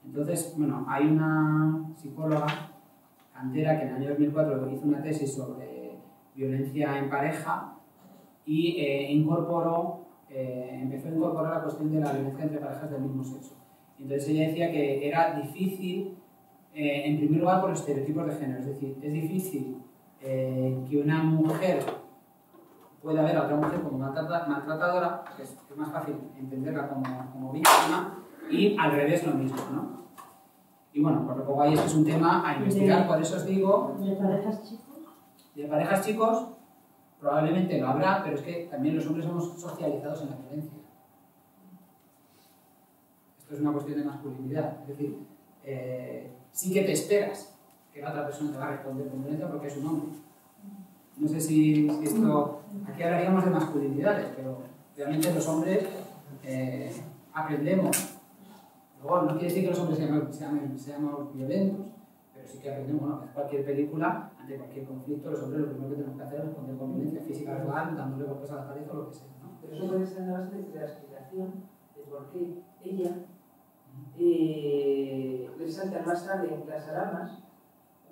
Entonces, bueno, hay una psicóloga cantera que en el año dos mil cuatro hizo una tesis sobre violencia en pareja y eh, incorporó, eh, empezó a incorporar la cuestión de la violencia entre parejas del mismo sexo. Entonces ella decía que era difícil, eh, en primer lugar por los estereotipos de género, es decir, es difícil eh, que una mujer pueda ver a otra mujer como maltratadora, que es más fácil entenderla como, como víctima, y al revés lo mismo, ¿no? Y bueno, por lo poco ahí este es un tema a investigar, por eso os digo... ¿De parejas chicos? De parejas chicos probablemente lo habrá, pero es que también los hombres somos socializados en la violencia. Esto es una cuestión de masculinidad, es decir, eh, sí que te esperas que la otra persona te va a responder con violencia porque es un hombre. No sé si, si esto... Aquí hablaríamos de masculinidades, pero realmente los hombres eh, aprendemos. Luego, no quiere decir que los hombres seamos, seamos, seamos violentos, pero sí que aprendemos, ¿no? Cualquier película, ante cualquier conflicto, los hombres lo primero que tenemos que hacer es responder con violencia física, verbal, dándole golpes a la pared o lo que sea, ¿no? Pero eso puede ser la base de la explicación de por qué ella eh, le saltan más tarde las alarmas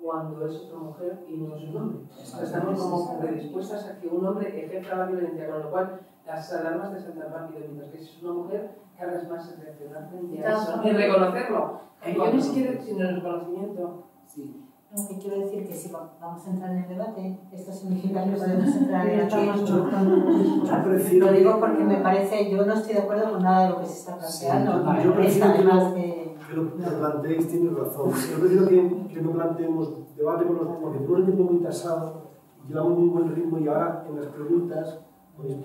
cuando es otra mujer y no es un hombre. Estamos como predispuestas a que un hombre ejerza la violencia, con lo cual las alarmas te saltan rápido, mientras que si es una mujer cargas más a reaccionar frente a eso y reconocerlo. Yo ni siquiera, sino el reconocimiento. Sí. No, que quiero decir que si vamos a entrar en el debate, esto significa que podemos entrar en el debate. Lo digo porque me parece, yo no estoy de acuerdo con nada de lo que se está planteando. Yo prefiero que lo planteéis, tienes razón. Yo prefiero que no planteemos debate con los hombres, porque tenemos el tiempo muy tasado, llevamos un buen ritmo y ahora en las preguntas.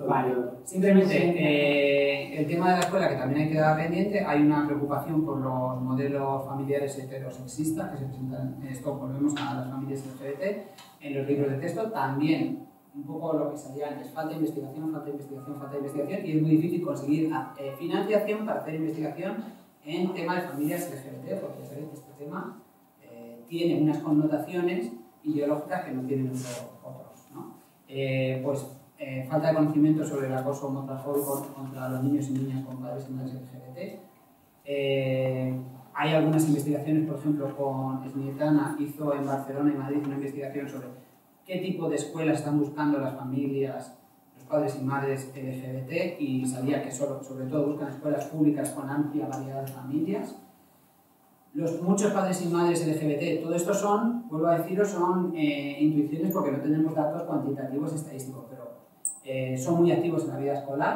Vale, simplemente eh, el tema de la escuela, que también hay que dar pendiente, hay una preocupación por los modelos familiares heterosexistas que se presentan, esto volvemos a las familias L G B T, en los libros de texto, también un poco lo que salía antes, falta de investigación, falta de investigación, falta de investigación, y es muy difícil conseguir eh, financiación para hacer investigación en tema de familias L G B T, porque ya sabéis que este tema eh, tiene unas connotaciones ideológicas que no tienen otros, ¿no? Eh, pues, Eh, falta de conocimiento sobre el acoso homofóbico contra los niños y niñas con padres y madres L G B T. Eh, hay algunas investigaciones, por ejemplo, con Esmietana, hizo en Barcelona y Madrid una investigación sobre qué tipo de escuelas están buscando las familias, los padres y madres L G B T, y sabía que solo, sobre todo buscan escuelas públicas con amplia variedad de familias. Los muchos padres y madres L G B T, todo esto son, vuelvo a deciros, son eh, intuiciones porque no tenemos datos cuantitativos estadísticos, pero Eh, son muy activos en la vida escolar,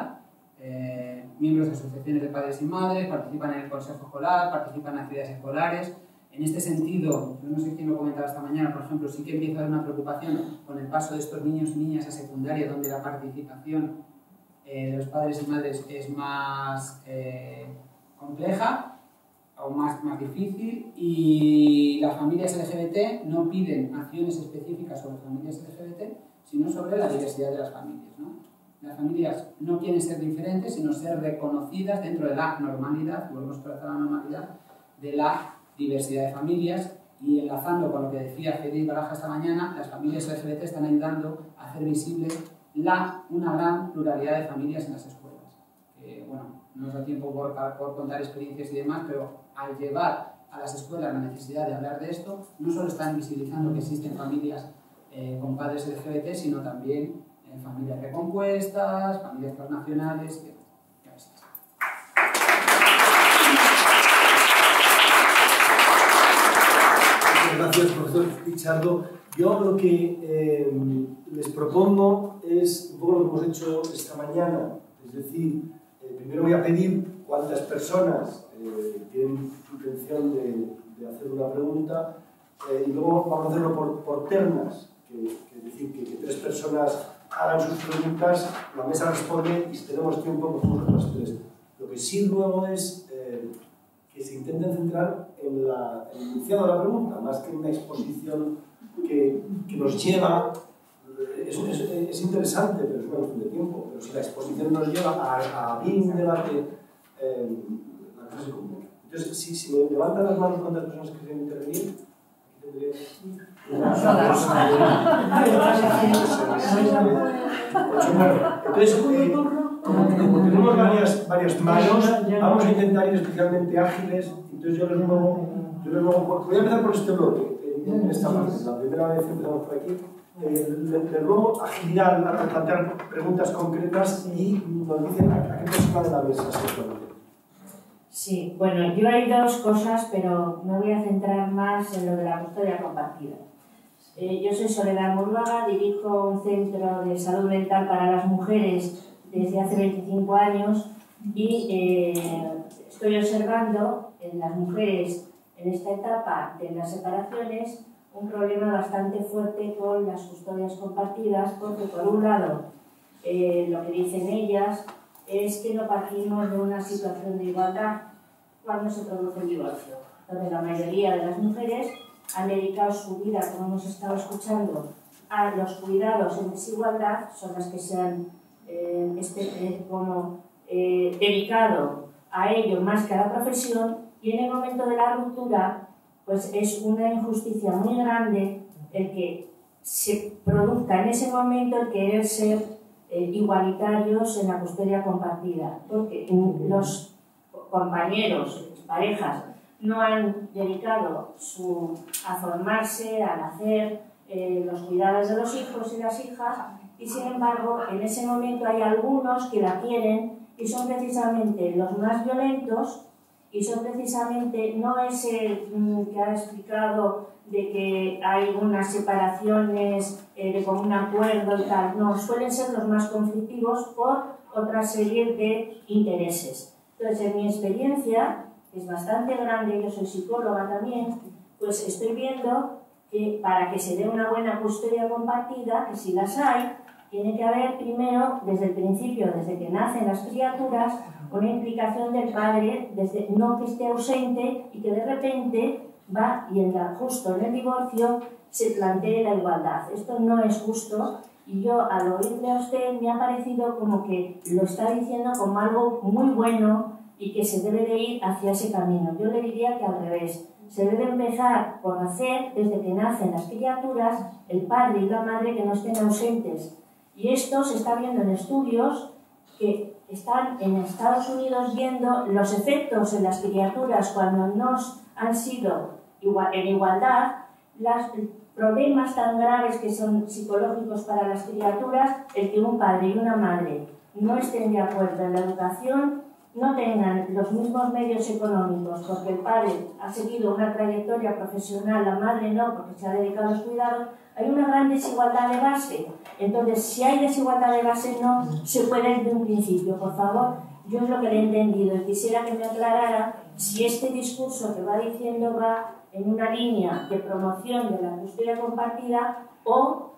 eh, miembros de asociaciones de padres y madres, participan en el consejo escolar, participan en actividades escolares. En este sentido, yo no sé quién lo comentaba esta mañana, por ejemplo, sí que empieza a haber una preocupación con el paso de estos niños y niñas a secundaria, donde la participación eh, de los padres y madres es más eh, compleja o más, más difícil, y las familias L G B T no piden acciones específicas sobre familias L G B T, sino sobre la diversidad de las familias, ¿no? Las familias no quieren ser diferentes, sino ser reconocidas dentro de la normalidad, volvemos a tratar la normalidad, de la diversidad de familias, y enlazando con lo que decía Federico Baraja esta mañana, las familias L G B T están ayudando a hacer visible la, una gran pluralidad de familias en las escuelas. Eh, bueno, no os da tiempo por, por contar experiencias y demás, pero al llevar a las escuelas la necesidad de hablar de esto, no solo están visibilizando que existen familias Eh, con padres L G B T, sino también en familias reconquistas, familias transnacionales, etcétera. Gracias. Muchas gracias, profesor Pichardo. Yo lo que eh, les propongo es un poco lo que hemos hecho esta mañana. Es decir, eh, primero voy a pedir cuántas personas eh, tienen intención de, de hacer una pregunta, eh, y luego vamos a hacerlo por, por ternas. Es decir, que, que tres personas hagan sus preguntas, la mesa responde y si tenemos tiempo podemos hacer las tres. Lo que sí luego es eh, que se intenten centrar en, la, en el enunciado de la pregunta, más que en una exposición que, que nos lleva, es, es, es interesante, pero es una cuestión de tiempo, pero si la exposición nos lleva a abrir un debate, eh, la cosa se complica. Entonces, si, si me levantan las manos cuantas personas que quieren intervenir, entonces, eh, como tenemos varias, varias manos, vamos a intentar ir especialmente ágiles. Entonces yo les muevo, yo les muevo, voy a empezar por este bloque, en esta parte, la primera vez que empezamos por aquí. Eh, les muevo agilidad a plantear preguntas concretas y nos dicen a qué persona de la mesa se puede. Sí, bueno, yo hay dos cosas, pero me voy a centrar más en lo de la custodia compartida. Eh, yo soy Soledad Murvaga, dirijo un centro de salud mental para las mujeres desde hace veinticinco años y eh, estoy observando en las mujeres en esta etapa de las separaciones un problema bastante fuerte con las custodias compartidas porque, por un lado, eh, lo que dicen ellas es que no partimos de una situación de igualdad cuando se produce el divorcio, donde la mayoría de las mujeres han dedicado su vida, como hemos estado escuchando, a los cuidados en desigualdad, son las que se han eh, este, eh, como, eh, dedicado a ello más que a la profesión, y en el momento de la ruptura pues es una injusticia muy grande el que se produzca en ese momento el querer ser Eh, igualitarios en la custodia compartida, porque los compañeros, las parejas, no han dedicado su, a formarse, a nacer, eh, los cuidados de los hijos y las hijas, y sin embargo en ese momento hay algunos que la quieren y son precisamente los más violentos y son precisamente, no es el mm, que ha explicado de que hay unas separaciones eh, de común acuerdo y tal, no, suelen ser los más conflictivos por otra serie de intereses. Entonces, en mi experiencia, que es bastante grande, yo soy psicóloga también, pues estoy viendo que para que se dé una buena custodia compartida, que si las hay, tiene que haber primero, desde el principio, desde que nacen las criaturas, una implicación del padre, desde, no que esté ausente y que de repente va y en la, justo en el divorcio se plantea la igualdad. Esto no es justo y yo al oírle a usted me ha parecido como que lo está diciendo como algo muy bueno y que se debe de ir hacia ese camino. Yo le diría que al revés, se debe empezar por hacer desde que nacen las criaturas el padre y la madre que no estén ausentes. Y esto se está viendo en estudios que están en Estados Unidos viendo los efectos en las criaturas cuando nos han sido en igualdad, los problemas tan graves que son psicológicos para las criaturas, el que un padre y una madre no estén de acuerdo en la educación, no tengan los mismos medios económicos, porque el padre ha seguido una trayectoria profesional, la madre no, porque se ha dedicado a los cuidados, hay una gran desigualdad de base. Entonces, si hay desigualdad de base, no se puede ir de un principio, por favor. Yo es lo que le he entendido y quisiera que me aclarara si este discurso que va diciendo va en una línea de promoción de la custodia compartida o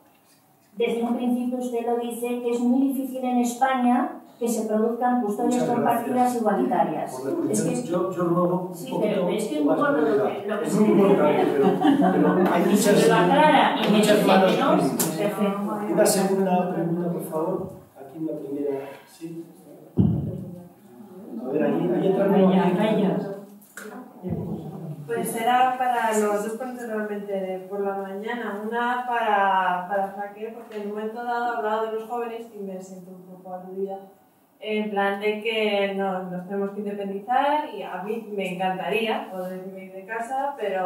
desde un principio usted lo dice que es muy difícil en España que se produzcan custodias compartidas igualitarias. Es que, yo, yo luego... Sí, pero es que un poco lo que, lo que se dice... Pero hay muchas... Se lo aclara y me dice que no. Perfecto. Una segunda pregunta, por favor. Aquí una primera... Sí. A ver, ahí, ahí entra. Pues era para los dos ponentes realmente por la mañana. Una para, para Flaquer, porque en un momento dado hablaba de los jóvenes y me siento un poco aludida. En plan de que no, nos tenemos que independizar y a mí me encantaría poder ir de casa, pero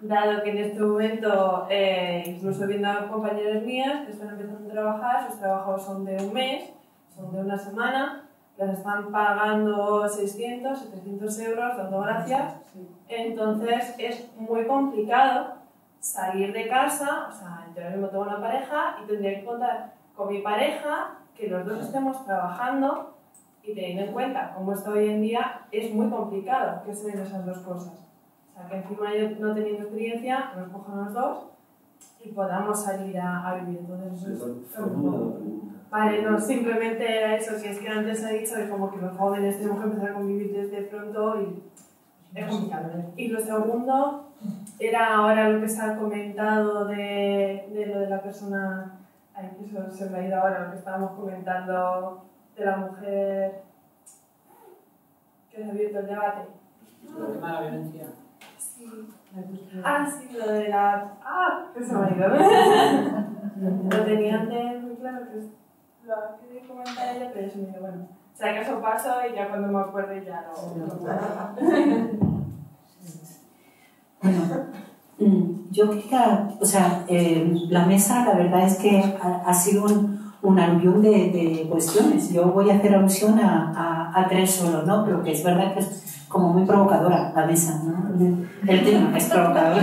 dado que en este momento, eh, incluso viendo a compañeras mías que están empezando a trabajar, sus trabajos son de un mes, son de una semana. Las están pagando seiscientos, setecientos euros, dando gracias. Entonces es muy complicado salir de casa, o sea, yo ahora mismo tengo una pareja y tendría que contar con mi pareja que los dos estemos trabajando y teniendo en cuenta cómo está hoy en día, es muy complicado que se den esas dos cosas. O sea, que encima yo no teniendo experiencia, nos cojan los dos y podamos salir a, a vivir. Entonces, vale, no, simplemente era eso, que es que antes ha dicho que como que los jóvenes tenemos que empezar a convivir desde pronto y es complicado. Y lo segundo era ahora lo que se ha comentado de, de lo de la persona, ay, eso se me ha ido ahora, lo que estábamos comentando de la mujer que ha abierto el debate. El tema de la violencia. Sí. Ah, sí, lo de la... Ah, que se me ha ido. Lo tenía antes muy claro que es... lo que comentaba ella, pero yo me digo, bueno, o sea, que eso paso y ya cuando me acuerdo ya lo... Sí, lo claro. Bueno, yo quizá, o sea, eh, la mesa la verdad es que ha, ha sido un, un albión de, de cuestiones. Yo voy a hacer alusión a, a, a tres solo, ¿no? Pero que es verdad que es como muy provocadora la mesa, ¿no? El tema es provocador.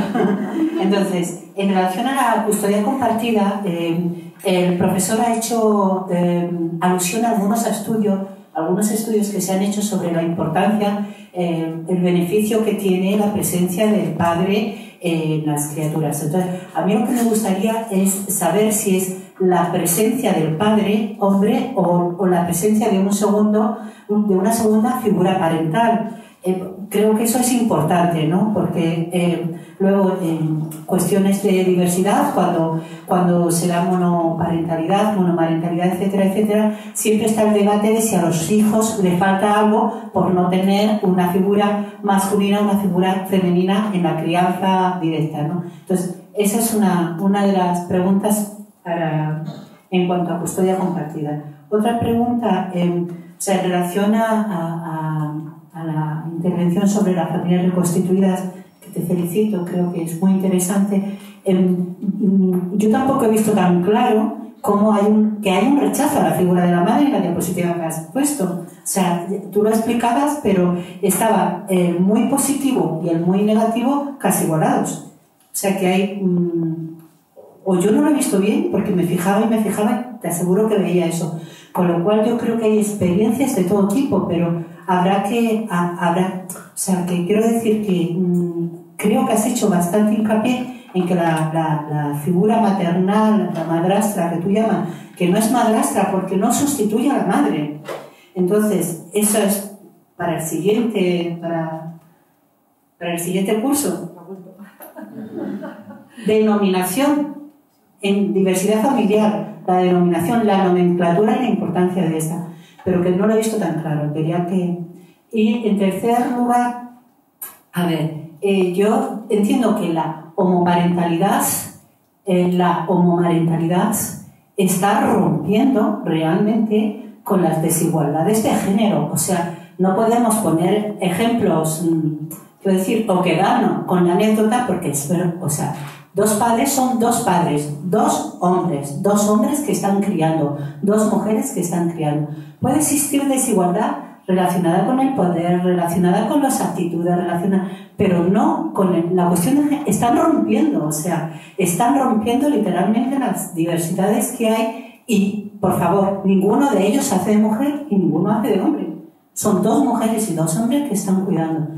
Entonces, en relación a la custodia compartida... Eh, el profesor ha hecho eh, alusión a algunos estudios, algunos estudios que se han hecho sobre la importancia, eh, el beneficio que tiene la presencia del padre eh, en las criaturas. Entonces, a mí lo que me gustaría es saber si es la presencia del padre, hombre, o, o la presencia de un segundo, de una segunda figura parental. Eh, creo que eso es importante, ¿no? Porque eh, luego en eh, cuestiones de diversidad, cuando, cuando se da monoparentalidad, monomarentalidad, etcétera, etcétera, siempre está el debate de si a los hijos le falta algo por no tener una figura masculina, una figura femenina en la crianza directa, ¿no? Entonces, esa es una, una de las preguntas para, en cuanto a custodia compartida. Otra pregunta eh, se relaciona a... a, a a la intervención sobre las familias reconstituidas, que te felicito, creo que es muy interesante. Eh, yo tampoco he visto tan claro cómo hay un, que hay un rechazo a la figura de la madre en la diapositiva que has puesto. O sea, tú lo explicabas, pero estaba el muy positivo y el muy negativo casi igualados. O sea, que hay... Mm, o yo no lo he visto bien, porque me fijaba y me fijaba y te aseguro que veía eso. Con lo cual yo creo que hay experiencias de todo tipo, pero... Habrá que, a, habrá, o sea, que quiero decir que mmm, creo que has hecho bastante hincapié en que la, la, la figura maternal, la madrastra que tú llamas, que no es madrastra porque no sustituye a la madre. Entonces, eso es para el siguiente, para, para el siguiente curso. Denominación en diversidad familiar, la denominación, la nomenclatura y la importancia de esta. Pero que no lo he visto tan claro, quería que... Y en tercer lugar, a ver, eh, yo entiendo que la homoparentalidad, eh, la homomarentalidad está rompiendo realmente con las desigualdades de género. O sea, no podemos poner ejemplos, mmm, quiero decir, o quedarnos con la anécdota, porque es verdad, o sea... Dos padres son dos padres, dos hombres, dos hombres que están criando, dos mujeres que están criando. Puede existir desigualdad relacionada con el poder, relacionada con las actitudes, relacionada, pero no con el, la cuestión de... Están rompiendo, o sea, están rompiendo literalmente las diversidades que hay y, por favor, ninguno de ellos hace de mujer y ninguno hace de hombre. Son dos mujeres y dos hombres que están cuidando.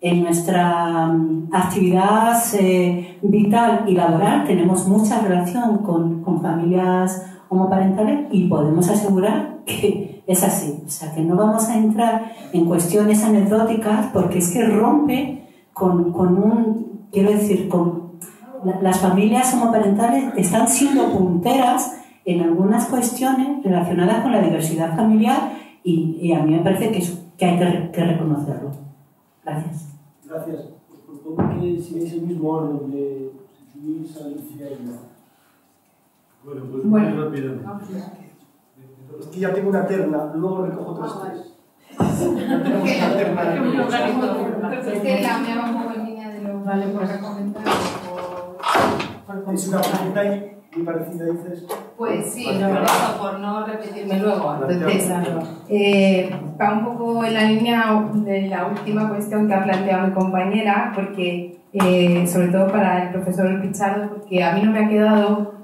En nuestra actividad eh, vital y laboral tenemos mucha relación con, con familias homoparentales y podemos asegurar que es así. O sea, que no vamos a entrar en cuestiones anecdóticas porque es que rompe con, con un... Quiero decir, con, la, las familias homoparentales están siendo punteras en algunas cuestiones relacionadas con la diversidad familiar y, y a mí me parece que, es, que hay que, que reconocerlo. Gracias. Gracias. Os propongo que sigáis el mismo orden de Luis, Alicia y Mar. Bueno, pues bueno, muy rápido. Es que ya tengo una terna, luego recojo otras tres. Ya tenemos una terna. Es que la mía va un poco en línea de lo vale por recomendar. Es una pregunta muy parecida, dices. Pues sí, no me dejo por no repetirme luego. Entonces, eh, va un poco en la línea de la última cuestión que ha planteado mi compañera, porque, eh, sobre todo para el profesor Pichardo, porque a mí no me ha quedado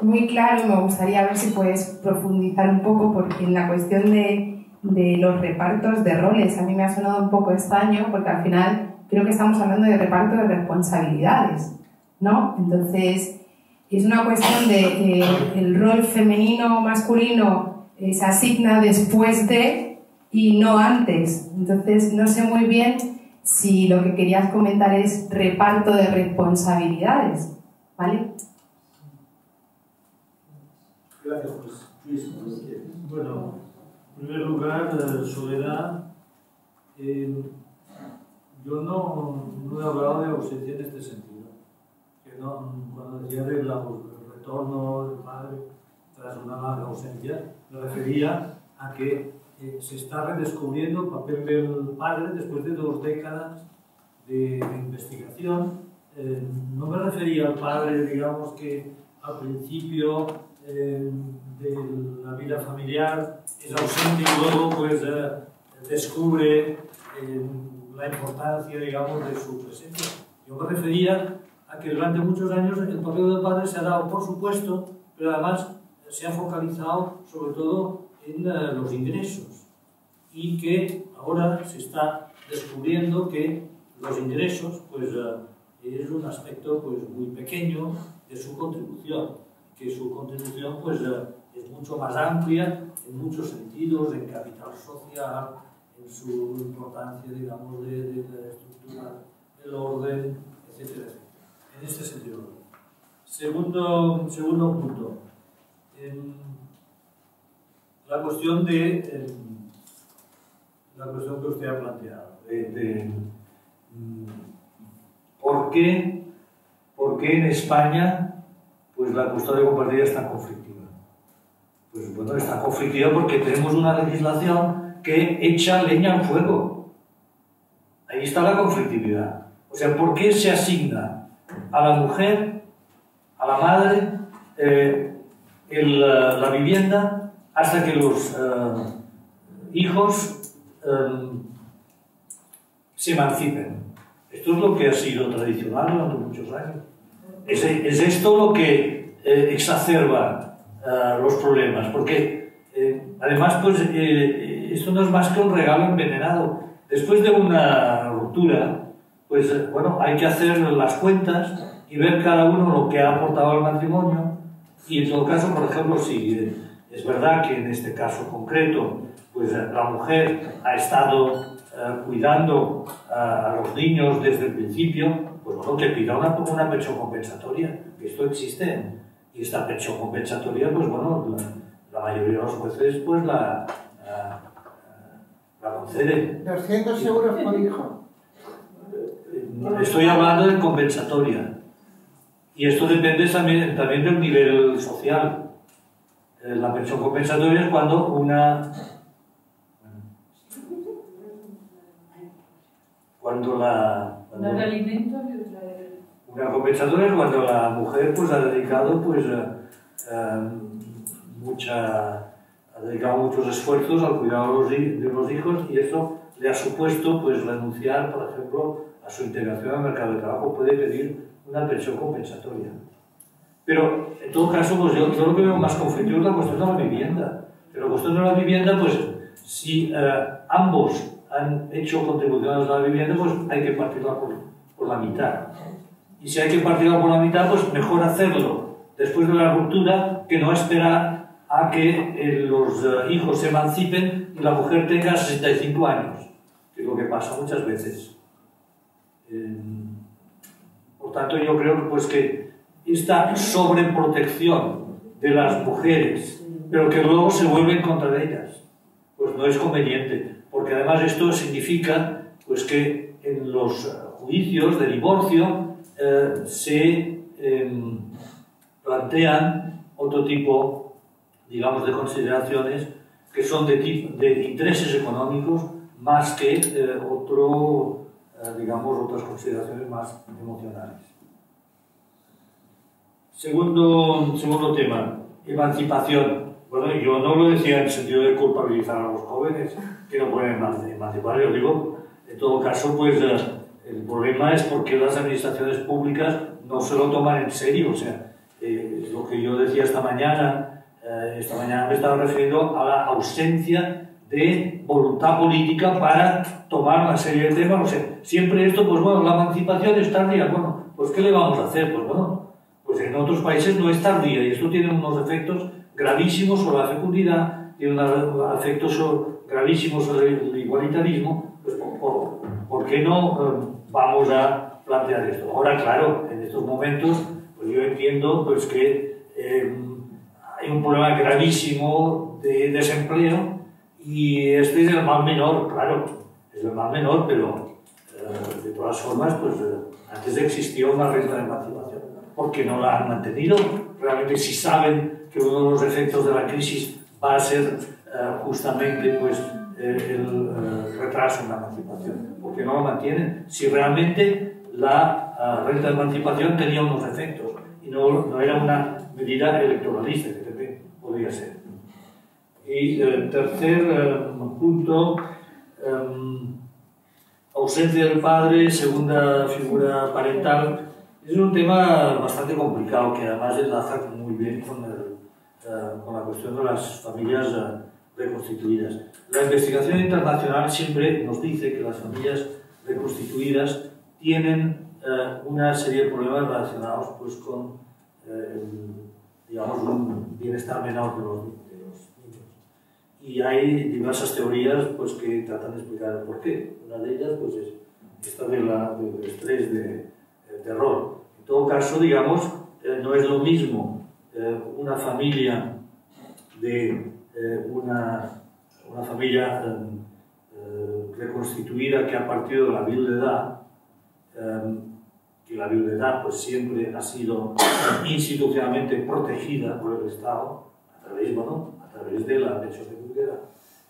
muy claro y me gustaría ver si puedes profundizar un poco, porque en la cuestión de, de los repartos de roles, a mí me ha sonado un poco extraño, porque al final creo que estamos hablando de reparto de responsabilidades, ¿no? Entonces... Y es una cuestión de que el rol femenino o masculino eh, se asigna después de y no antes. Entonces, no sé muy bien si lo que querías comentar es reparto de responsabilidades, ¿vale? Gracias, Luis. Bueno, en primer lugar, Soledad, eh, yo no, no he hablado de ausencia en este sentido. Que no, cuando decía del retorno del padre tras una larga ausencia, me refería a que eh, se está redescubriendo el papel del padre después de dos décadas de, de investigación. Eh, no me refería al padre, digamos, que al principio eh, de la vida familiar es ausente y luego pues, eh, descubre eh, la importancia, digamos, de su presencia. Yo me refería a que durante muchos años el papel del padre se ha dado, por supuesto, pero además se ha focalizado sobre todo en eh, los ingresos, y que ahora se está descubriendo que los ingresos pues, eh, es un aspecto pues, muy pequeño de su contribución, que su contribución pues, eh, es mucho más amplia en muchos sentidos, en capital social, en su importancia, digamos, de, de, de la estructura del orden, etcétera, etcétera. En este sentido. Segundo, segundo punto. Eh, la cuestión de eh, la cuestión que usted ha planteado. De, de, ¿por qué, por qué en España pues, la custodia compartida es tan conflictiva? Pues bueno, está conflictiva porque tenemos una legislación que echa leña al fuego. Ahí está la conflictividad. O sea, ¿por qué se asigna a la mujer, a la madre, eh, el, la vivienda hasta que los eh, hijos eh, se emancipen? Esto es lo que ha sido tradicional durante muchos años. Es, es esto lo que eh, exacerba eh, los problemas, porque eh, además, pues, eh, esto no es más que un regalo envenenado. Después de una ruptura, pues bueno, hay que hacer las cuentas y ver cada uno lo que ha aportado al matrimonio. Y en todo caso, por ejemplo, si es verdad que en este caso concreto, pues la mujer ha estado eh, cuidando a los niños desde el principio, pues bueno, que pida una, una pensión compensatoria, que esto existe. Y esta pensión compensatoria, pues bueno, la, la mayoría de los jueces, pues la... la doscientos euros por hijo. Estoy hablando de compensatoria. Y esto depende también, también del nivel social. La pensión compensatoria es cuando una... Cuando la... Cuando una, una compensatoria es cuando la mujer pues, ha dedicado pues, eh, mucha... ha dedicado muchos esfuerzos al cuidado de los hijos y eso le ha supuesto pues, renunciar, por ejemplo, a su integración al mercado de trabajo. Puede pedir una pensión compensatoria. Pero, en todo caso, pues, yo, yo lo que veo más conflictivo es la cuestión de la vivienda. Pero la cuestión de la vivienda, pues, si eh, ambos han hecho contribuciones a la vivienda, pues hay que partirla por, por la mitad. Y si hay que partirla por la mitad, pues mejor hacerlo después de la ruptura que no esperar a que los hijos se emancipen y la mujer tenga sesenta y cinco años, que es lo que pasa muchas veces. Eh, por tanto, yo creo pues, que esta sobreprotección de las mujeres, pero que luego se vuelven contra ellas, pues no es conveniente, porque además esto significa pues, que en los juicios de divorcio eh, se eh, plantean otro tipo de digamos, de consideraciones que son de, tipo, de intereses económicos más que eh, otro, eh, digamos, otras consideraciones más emocionales. Segundo, segundo tema, emancipación. Bueno, yo no lo decía en el sentido de culpabilizar a los jóvenes que no pueden emancipar, yo digo, en todo caso, pues eh, el problema es porque las administraciones públicas no se lo toman en serio. O sea, eh, lo que yo decía esta mañana... Esta mañana me estaba refiriendo a la ausencia de voluntad política para tomar una serie de temas. O sea, siempre esto, pues bueno, la emancipación es tardía. Bueno, pues ¿qué le vamos a hacer? Pues bueno, pues en otros países no es tardía, y esto tiene unos efectos gravísimos sobre la fecundidad, tiene unos efectos gravísimos sobre el igualitarismo, pues por, por, ¿por qué no eh, vamos a plantear esto? Ahora, claro, en estos momentos, pues yo entiendo pues, que eh, hay un problema gravísimo de desempleo, y este es el mal menor, claro, es el mal menor, pero eh, de todas formas, pues eh, antes existía una renta de emancipación, porque no la han mantenido. Realmente si saben que uno de los efectos de la crisis va a ser eh, justamente pues, eh, el eh, retraso en la emancipación, porque no lo mantienen. Si realmente la eh, renta de emancipación tenía unos efectos y no, no era una medida electoralista, que también podría ser. Y el eh, tercer eh, punto, eh, ausencia del padre, segunda figura parental. Es un tema bastante complicado, que además enlaza muy bien con, el, eh, con la cuestión de las familias eh, reconstituidas. La investigación internacional siempre nos dice que las familias reconstituidas tienen eh, una serie de problemas relacionados pues, con eh, digamos, un bienestar menor de los, de los niños. Y hay diversas teorías pues, que tratan de explicar el porqué. Una de ellas pues, es esta de la, del estrés de terror. En todo caso, digamos, eh, no es lo mismo eh, una familia de eh, una, una familia eh, reconstituida que ha partido de la viudedad, eh, que la viudedad pues, siempre ha sido institucionalmente protegida por el Estado, a través, bueno, a través de la pensión de viudedad,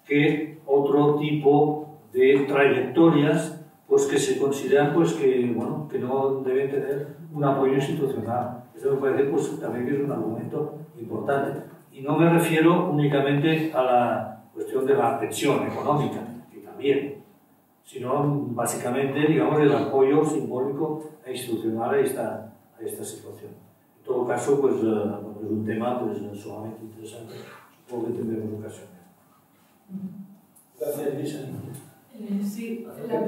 que otro tipo de trayectorias pues que se consideran pues, que, bueno, que no deben tener un apoyo institucional. Eso me parece pues, también que es un argumento importante. Y no me refiero únicamente a la cuestión de la pensión económica, que también, sino básicamente digamos, el apoyo simbólico e institucional a esta, a esta situación. En todo caso, pues, eh, es un tema pues, sumamente interesante, supongo que tendremos ocasión. Gracias, Lisa. Sí, la...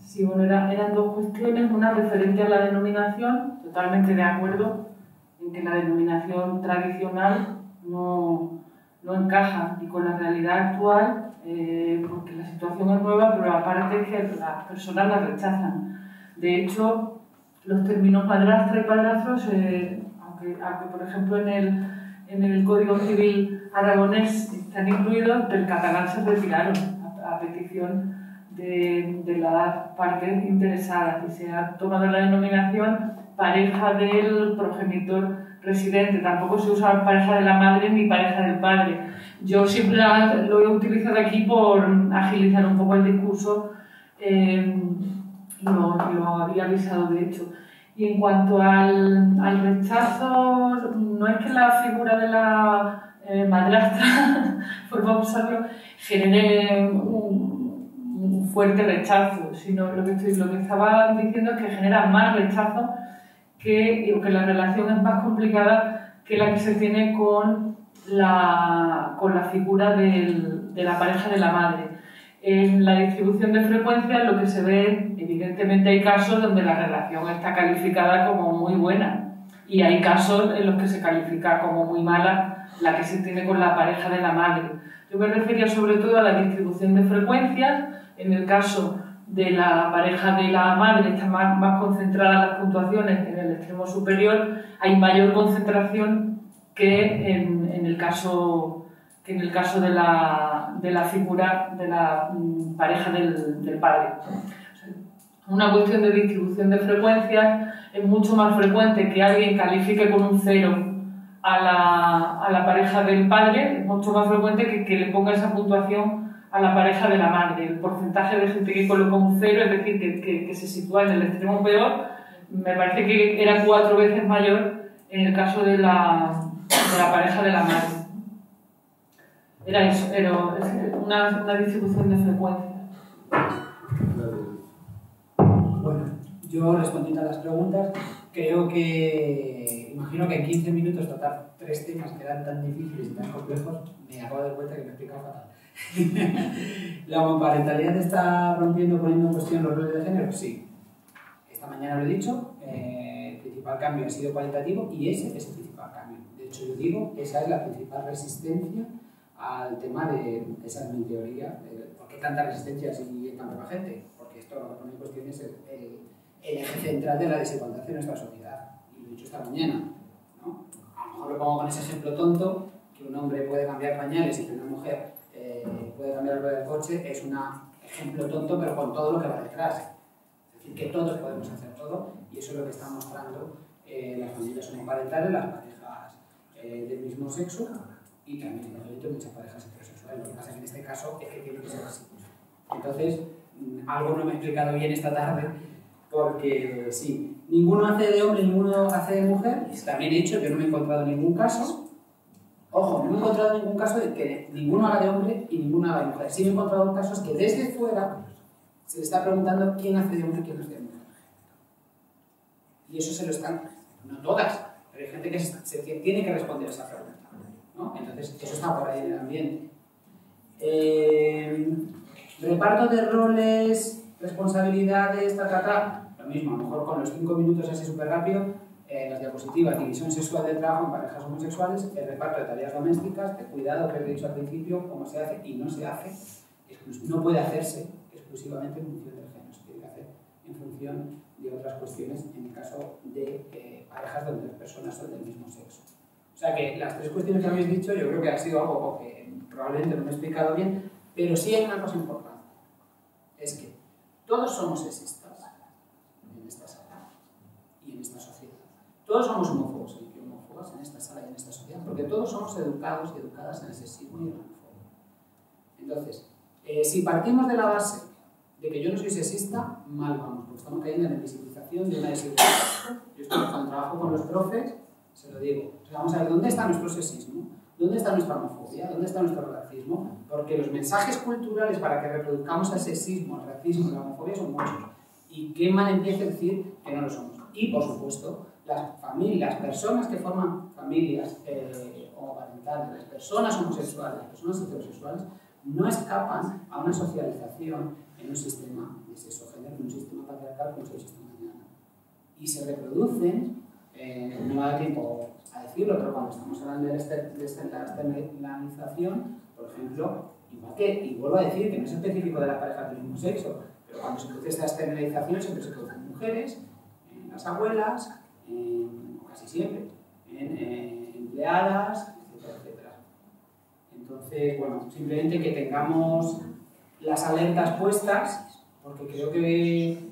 sí, bueno, era, eran dos cuestiones, una referente a la denominación, totalmente de acuerdo en que la denominación tradicional no, no encaja y con la realidad actual, eh, porque la situación es nueva, pero aparte es que las personas la rechazan. De hecho, los términos padrastro y padrastros, eh, aunque, aunque por ejemplo en el, en el Código Civil Aragonés están incluidos, del catalán se retiraron a, a petición de, de las partes interesadas, y se ha tomado la denominación pareja del progenitor residente. Tampoco se usa pareja de la madre ni pareja del padre. Yo siempre la, lo he utilizado aquí por agilizar un poco el discurso, eh, lo, lo había avisado de hecho. Y en cuanto al, al rechazo, no es que la figura de la Eh, madrastra, por usarlo, genere un, un fuerte rechazo, sino lo que, estoy, lo que estaba diciendo es que genera más rechazo, que, que la relación es más complicada que la que se tiene con la, con la figura del, de la pareja de la madre. En la distribución de frecuencias lo que se ve, evidentemente hay casos donde la relación está calificada como muy buena y hay casos en los que se califica como muy mala la que se tiene con la pareja de la madre. Yo me refería sobre todo a la distribución de frecuencias. En el caso de la pareja de la madre están más, más concentradas las puntuaciones en el extremo superior, hay mayor concentración que en, en el caso, que en el caso de, la, de la figura de la um, pareja del, del padre. O sea, una cuestión de distribución de frecuencias, es mucho más frecuente que alguien califique con un cero A la, a la pareja del padre, es mucho más frecuente que, que le ponga esa puntuación a la pareja de la madre. El porcentaje de gente que coloca un cero, es decir, que, que, que se sitúa en el extremo peor, me parece que era cuatro veces mayor en el caso de la, de la pareja de la madre. Era eso, era una, una distribución de frecuencia. Bueno, yo respondiendo a las preguntas, creo que, imagino que en quince minutos tratar tres temas que eran tan difíciles y tan complejos, me acabo de dar cuenta que me he explicado fatal. ¿La homoparentalidad está rompiendo, poniendo en cuestión los roles de género? Sí. mañana lo he dicho, eh, el principal cambio ha sido cualitativo y ese es el principal cambio. De hecho, yo digo que esa es la principal resistencia al tema de, esa es mi teoría, de, ¿por qué tanta resistencia si es tan poca gente? Porque esto lo que pone en cuestión es el, el, el eje central de la desigualdad en nuestra sociedad. Y lo he dicho esta mañana, ¿no? A lo mejor lo pongo con ese ejemplo tonto, que un hombre puede cambiar pañales y que una mujer eh, puede cambiar el ruedo del coche, es un ejemplo tonto, pero con todo lo que va detrás. Es decir, que todos podemos hacer todo, y eso es lo que están mostrando eh, las familias homoparentales, las parejas eh, del mismo sexo, y también en muchas parejas heterosexuales. Lo que pasa en este caso es que tiene que ser así. Entonces, algo no me he explicado bien esta tarde, porque sí, ninguno hace de hombre, ninguno hace de mujer. También he dicho que no me he encontrado ningún caso. Ojo, no me he encontrado ningún caso de que ninguno haga de hombre y ninguno haga de mujer. Sí me he encontrado casos que desde fuera se le está preguntando quién hace de hombre y quién hace de mujer. Y eso se lo están, no todas, pero hay gente que se, se tiene que responder a esa pregunta, ¿no? Entonces, eso está por ahí en el ambiente. Eh, reparto de roles, responsabilidades, ta, ta, ta. Lo mismo, a lo mejor con los cinco minutos así súper rápido, eh, las diapositivas, división sexual de trabajo en parejas homosexuales, el reparto de tareas domésticas, de cuidado que he dicho al principio, cómo se hace y no se hace, no puede hacerse exclusivamente en función del género, se tiene que hacer en función de otras cuestiones, en el caso de eh, parejas donde las personas son del mismo sexo. O sea que las tres cuestiones que habéis dicho yo creo que ha sido algo que probablemente no me he explicado bien, pero sí hay una cosa importante. Es que todos somos sexistas en esta sala y en esta sociedad. Todos somos homófobos y homófobas en esta sala y en esta sociedad, porque todos somos educados y educadas en el sexismo y en la homofobia. Entonces, eh, si partimos de la base de que yo no soy sexista, mal vamos, porque estamos cayendo en la invisibilización de una desigualdad. Yo estoy cuando trabajo con los profes, se lo digo. Entonces, vamos a ver dónde está nuestro sexismo, dónde está nuestra homofobia, dónde está nuestro racismo, porque los mensajes culturales para que reproduzcamos el sexismo, el racismo y la homofobia son muchos. Y qué mal empieza a decir que no lo somos. Y, por supuesto, las familias, las personas que forman familias eh, homoparentales, las personas homosexuales, las personas heterosexuales, no escapan a una socialización en un sistema de sexo género, en un sistema patriarcal como se ha visto mañana. Y se reproducen. Eh, no me da tiempo a decirlo, pero cuando estamos hablando de la externalización, por ejemplo, igual que, y vuelvo a decir que no es específico de las parejas del mismo sexo, pero cuando se produce esta externalización siempre se producen mujeres, en las abuelas, en, casi siempre, en, en empleadas, etcétera, etcétera. Entonces, bueno, simplemente que tengamos las alertas puestas, porque creo que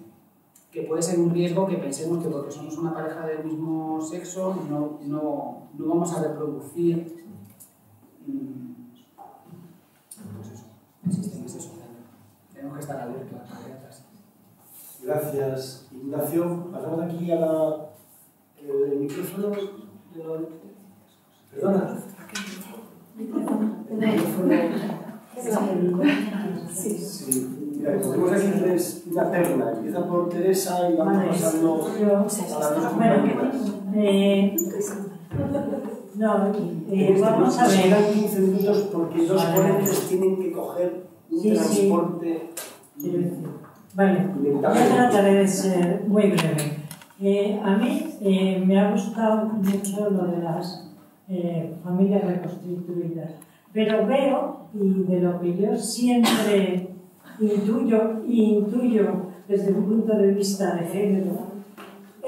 que puede ser un riesgo que pensemos que porque somos una pareja del mismo sexo no, no, no vamos a reproducir pues eso, el sistema sexual. Tenemos que estar alertas. alertas. Gracias, Ignacio. Pasamos aquí a la, el, el micrófono. Perdona. El micrófono. Sí. sí. Mira, tenemos aquí tres, una terna, empieza por Teresa y vamos vale, pasando a la dos. Bueno, eh, no, eh, vamos a ver. Nos quince minutos porque dos vale. ponentes tienen que coger un sí, transporte. Sí. Sí. Vale, yo trataré de ser muy breve. Eh, a mí eh, me ha gustado mucho lo de las eh, familias reconstituidas, pero veo, y de lo que yo siempre Intuyo, intuyo desde un punto de vista de género,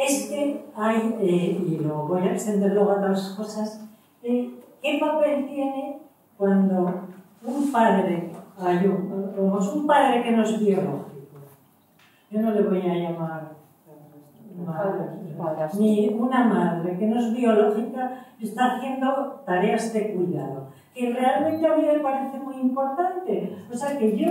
es que hay, eh, y lo voy a extender luego a otras cosas, eh, ¿qué papel tiene cuando un padre, ay, un, un padre que no es biológico, yo no le voy a llamar madre, ni una madre que no es biológica, está haciendo tareas de cuidado, que realmente a mí me parece muy importante? O sea que yo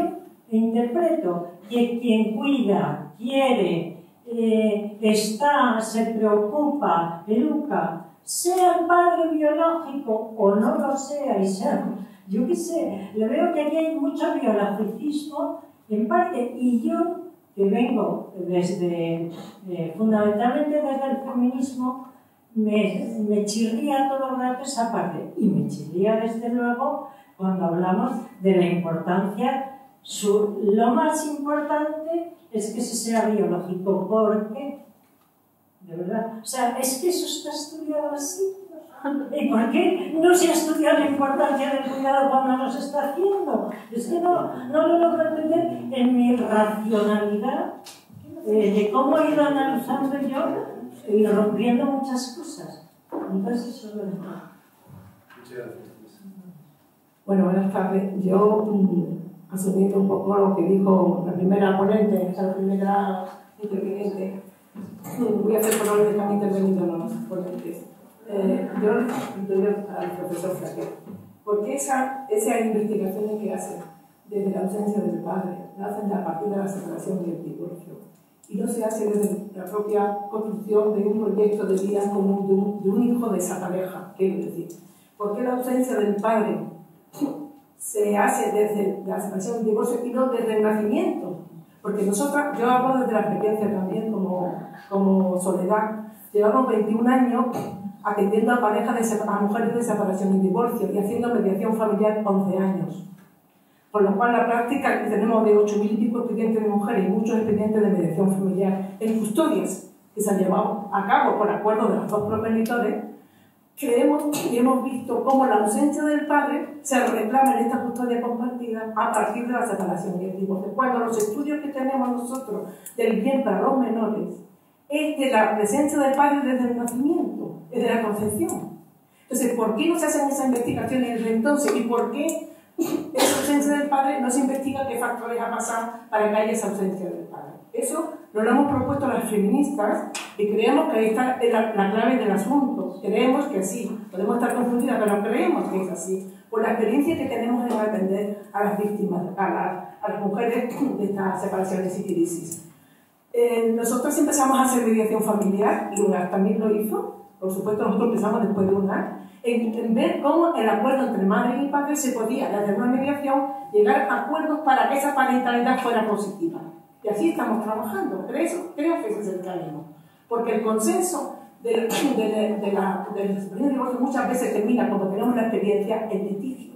interpreto que quien cuida, quiere, eh, está, se preocupa, educa, sea el padre biológico o no lo sea, y sea, yo qué sé, le veo que aquí hay mucho biologicismo en parte, y yo, que vengo desde, eh, fundamentalmente desde el feminismo, me, me chirría todo el rato esa parte, y me chirría desde luego cuando hablamos de la importancia. Su, lo más importante es que se sea biológico, porque de verdad. O sea, es que eso está estudiado así. ¿Y por qué no se ha estudiado la importancia del cuidado cuando no se está haciendo? Es que no, no lo logro entender en mi racionalidad eh, de cómo he ido analizando yo y rompiendo muchas cosas. Entonces eso es lo demás. Muchas gracias. Bueno, buenas tardes. Yo, mm, asumiendo un poco lo que dijo la primera ponente, la primera interviniente, voy a hacer por orden que han intervenido los ponentes. Eh, yo entiendo al profesor Flaquer, porque esa, esas investigaciones que hacen desde la ausencia del padre, la hacen a partir de la separación y el divorcio, y no se hace desde la propia construcción de un proyecto de vida común de un, de un hijo de esa pareja, quiero decir, porque la ausencia del padre se hace desde la separación y el divorcio y no desde el nacimiento, porque nosotras, yo hablo desde la experiencia también como, como Soledad, llevamos veintiún años atendiendo a parejas, a mujeres de separación y divorcio y haciendo mediación familiar once años. Con lo cual la práctica que tenemos de ocho mil y pico expedientes de mujeres y muchos expedientes de mediación familiar en custodias que se han llevado a cabo por acuerdo de los dos progenitores, creemos y hemos visto cómo la ausencia del padre se reclama en esta custodia compartida a partir de la separación y el divorcio. Cuando los estudios que tenemos nosotros del bien para los menores es de la presencia del padre desde el nacimiento, es de la concepción. Entonces, ¿por qué no se hacen esas investigaciones desde entonces? ¿Y por qué esa ausencia del padre no se investiga qué factores ha pasado para que haya esa ausencia del padre? Eso lo hemos propuesto a las feministas y creemos que ahí está la, la clave del asunto. Creemos que sí, podemos estar confundidas, pero creemos que es así, por la experiencia que tenemos en atender a las víctimas, a, la, a las mujeres de estas separaciones y crisis. Eh, nosotros empezamos a hacer mediación familiar, y UNAF también lo hizo. Por supuesto, nosotros empezamos después de un año en, en ver cómo el acuerdo entre madre y padre se podía, desde una mediación, llegar a acuerdos para que esa parentalidad fuera positiva. Y así estamos trabajando. Creo, creo que ese es el camino. Porque el consenso del desempeño de divorcio muchas veces termina cuando tenemos la experiencia en litigios.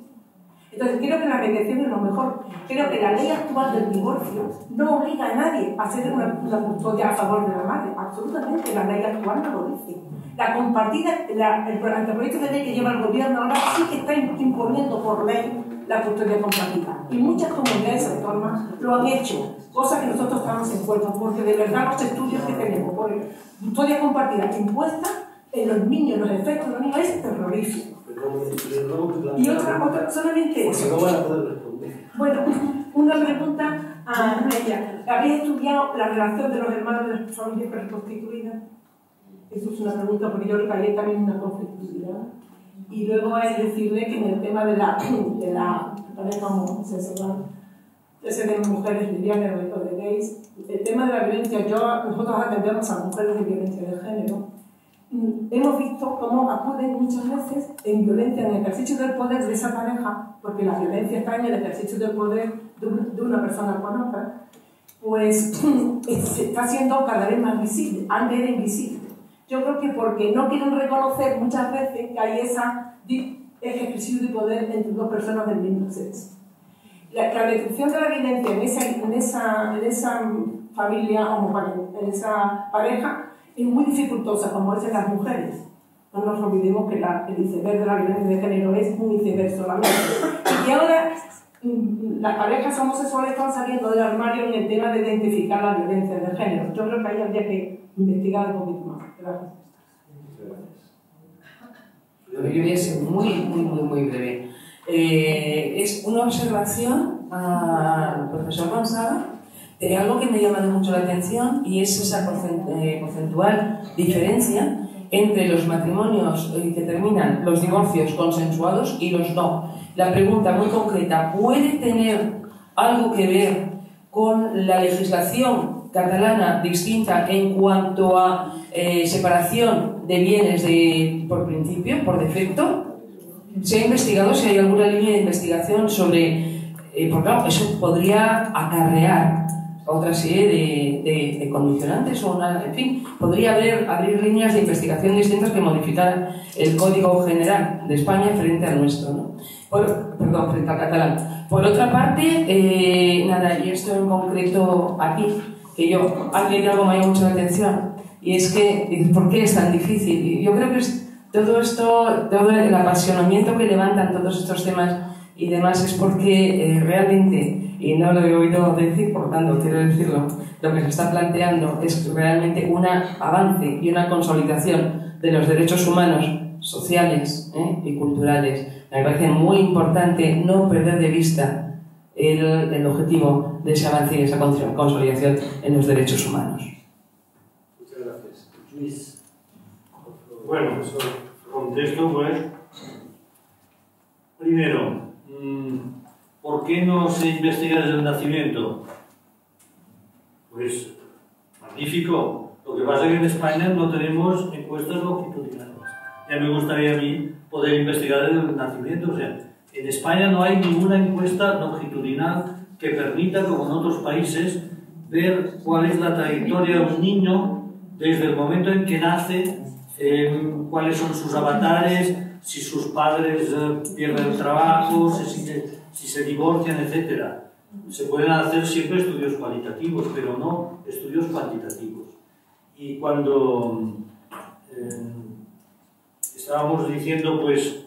Entonces, creo que la mediación es lo mejor. Creo que la ley actual del divorcio no obliga a nadie a hacer una, una custodia a favor de la madre. Absolutamente, la ley actual no lo dice. La compartida, la, el anteproyecto de ley que lleva el gobierno ahora sí que está imponiendo por ley la custodia compartida. Y muchas comunidades autónomas lo han hecho, cosa que nosotros estamos en cuenta, porque de verdad los estudios que tenemos por custodia compartida impuesta en los niños, los efectos de los niños, es terrorífico. Y otra, otra solamente eso. Bueno, una pregunta a ella. ¿Habéis estudiado la relación de los hermanos de las familias preconstituidas? Eso es una pregunta, porque yo recaí también en una conflictividad. Y luego es decirle que en el tema de la de la pareja homosexual, ya sea de mujeres lesbianas o de gays, el tema de la violencia, yo, nosotros atendemos a mujeres de violencia de género, hemos visto cómo acuden muchas veces en violencia, en el ejercicio del poder de esa pareja, porque la violencia está en el ejercicio del poder de una persona con otra, pues se está haciendo cada vez más visible, antes era invisible. Yo creo que porque no quieren reconocer muchas veces que hay esa, ese ejercicio de poder entre dos personas del mismo sexo. La, la reducción de la violencia en esa, en esa, en esa familia homoparental, en esa pareja, es muy dificultosa, como es en las mujeres. No nos olvidemos que la, el iceberg de la violencia de género es un iceberg solamente. Y que ahora las parejas homosexuales están saliendo del armario en el tema de identificar la violencia de género. Yo creo que ahí habría que investigar un poquito más. Gracias. Lo que yo voy a ser muy, muy, muy, muy breve. Eh, es una observación al profesor Gonzaga de algo que me ha llamado mucho la atención, y es esa porcentual diferencia entre los matrimonios que terminan, los divorcios consensuados y los no. La pregunta muy concreta, ¿puede tener algo que ver con la legislación catalana distinta en cuanto a eh, separación de bienes de, por principio, por defecto? ¿Se ha investigado si hay alguna línea de investigación sobre...? Eh, porque claro, eso podría acarrear otra serie de, de, de condicionantes o una... En fin, podría haber, abrir líneas de investigación distintas que modificaran el Código General de España frente al nuestro, ¿no? Por, perdón, frente al catalán. Por otra parte, eh, nada, y esto en concreto aquí... que yo, alguien algo me ha llamado mucho la atención, y es que, ¿por qué es tan difícil? Y yo creo que es, todo esto, todo el apasionamiento que levantan todos estos temas y demás es porque eh, realmente, y no lo he oído decir, por lo tanto quiero decirlo, lo que se está planteando es realmente un avance y una consolidación de los derechos humanos, sociales ¿eh? y culturales. Me parece muy importante no perder de vista el, el objetivo de ese avance y esa consolidación en los derechos humanos. Muchas gracias. Luis. Bueno, eso contesto, pues. Primero, ¿por qué no se investiga desde el nacimiento? Pues, magnífico. Lo que pasa es que en España no tenemos encuestas longitudinales. Ya me gustaría a mí poder investigar desde el nacimiento. O sea, en España no hay ninguna encuesta longitudinal que permita, como en otros países, ver cuál es la trayectoria de un niño desde el momento en que nace, eh, cuáles son sus avatares, si sus padres eh, pierden el trabajo, si, si se divorcian, etcétera. Se pueden hacer siempre estudios cualitativos, pero no estudios cuantitativos. Y cuando eh, estábamos diciendo pues,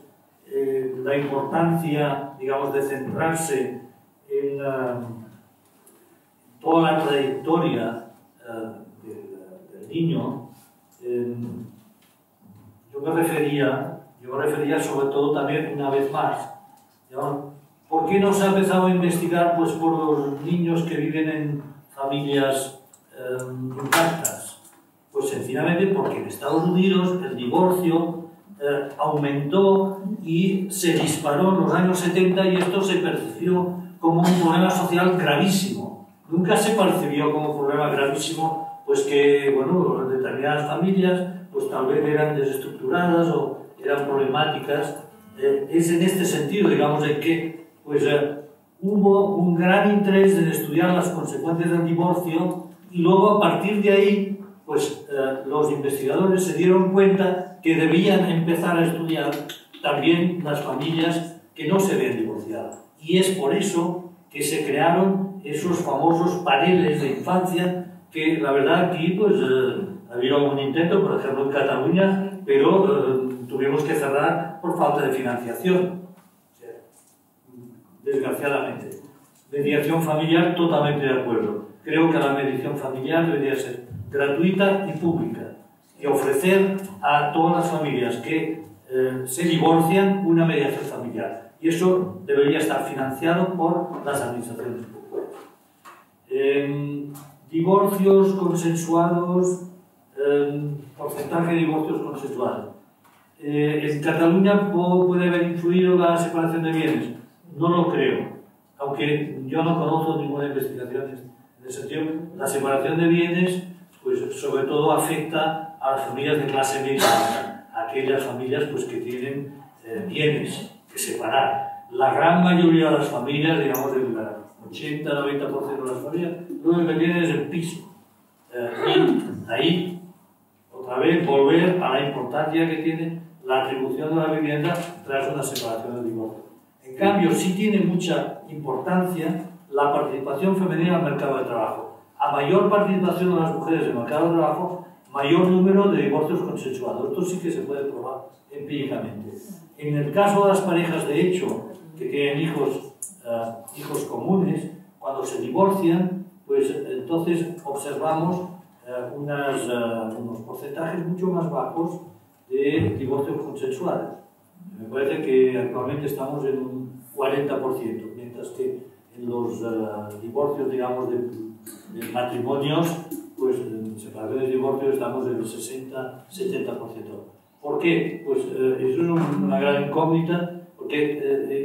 eh, la importancia, digamos, de centrarse en uh, toda la trayectoria uh, del, del niño, eh, yo me refería... Yo me refería sobre todo también una vez más, ¿no? ¿Por qué no se ha empezado a investigar pues, por los niños que viven en familias eh, intactas? Pues sencillamente porque en Estados Unidos el divorcio eh, aumentó y se disparó en los años setenta y esto se percibió como un problema social gravísimo. Nunca se percibió como problema gravísimo, pues que bueno, determinadas familias pues, tal vez eran desestructuradas o eran problemáticas, eh, es en este sentido, digamos, en que pues, eh, hubo un gran interés en estudiar las consecuencias del divorcio y luego a partir de ahí pues, eh, los investigadores se dieron cuenta que debían empezar a estudiar también las familias que no se habían divorciado. Y es por eso que se crearon esos famosos paneles de infancia que la verdad aquí pues, eh, ha habido algún intento, por ejemplo en Cataluña, pero... Eh, tuvimos que cerrar por falta de financiación, o sea, desgraciadamente. Mediación familiar, totalmente de acuerdo. Creo que la mediación familiar debería ser gratuita y pública y ofrecer a todas las familias que eh, se divorcian una mediación familiar. Y eso debería estar financiado por las administraciones públicas. Eh, divorcios consensuados, eh, porcentaje de divorcios consensuados. Eh, ¿En Cataluña puede haber influido la separación de bienes? No lo creo, aunque yo no conozco ninguna investigación en ese sentido. La separación de bienes, pues sobre todo afecta a las familias de clase media, a aquellas familias pues, que tienen eh, bienes que separar. La gran mayoría de las familias, digamos el ochenta a noventa por ciento de las familias, lo que tienen es el piso. Eh, ahí, otra vez, volver a la importancia que tiene la atribución de la vivienda tras una separación del divorcio. En cambio, sí tiene mucha importancia la participación femenina en el mercado de trabajo. A mayor participación de las mujeres en el mercado de trabajo, mayor número de divorcios consensuados. Esto sí que se puede probar empíricamente. En el caso de las parejas de hecho, que tienen hijos, eh, hijos comunes, cuando se divorcian, pues entonces observamos eh, unas, eh, unos porcentajes mucho más bajos de divorcios consensuados. Me parece que actualmente estamos en un cuarenta por ciento, mientras que en los uh, divorcios, digamos, de, de matrimonios, pues en separación de divorcios estamos en el sesenta a setenta por ciento. ¿Por qué? Pues uh, eso es un, una gran incógnita, porque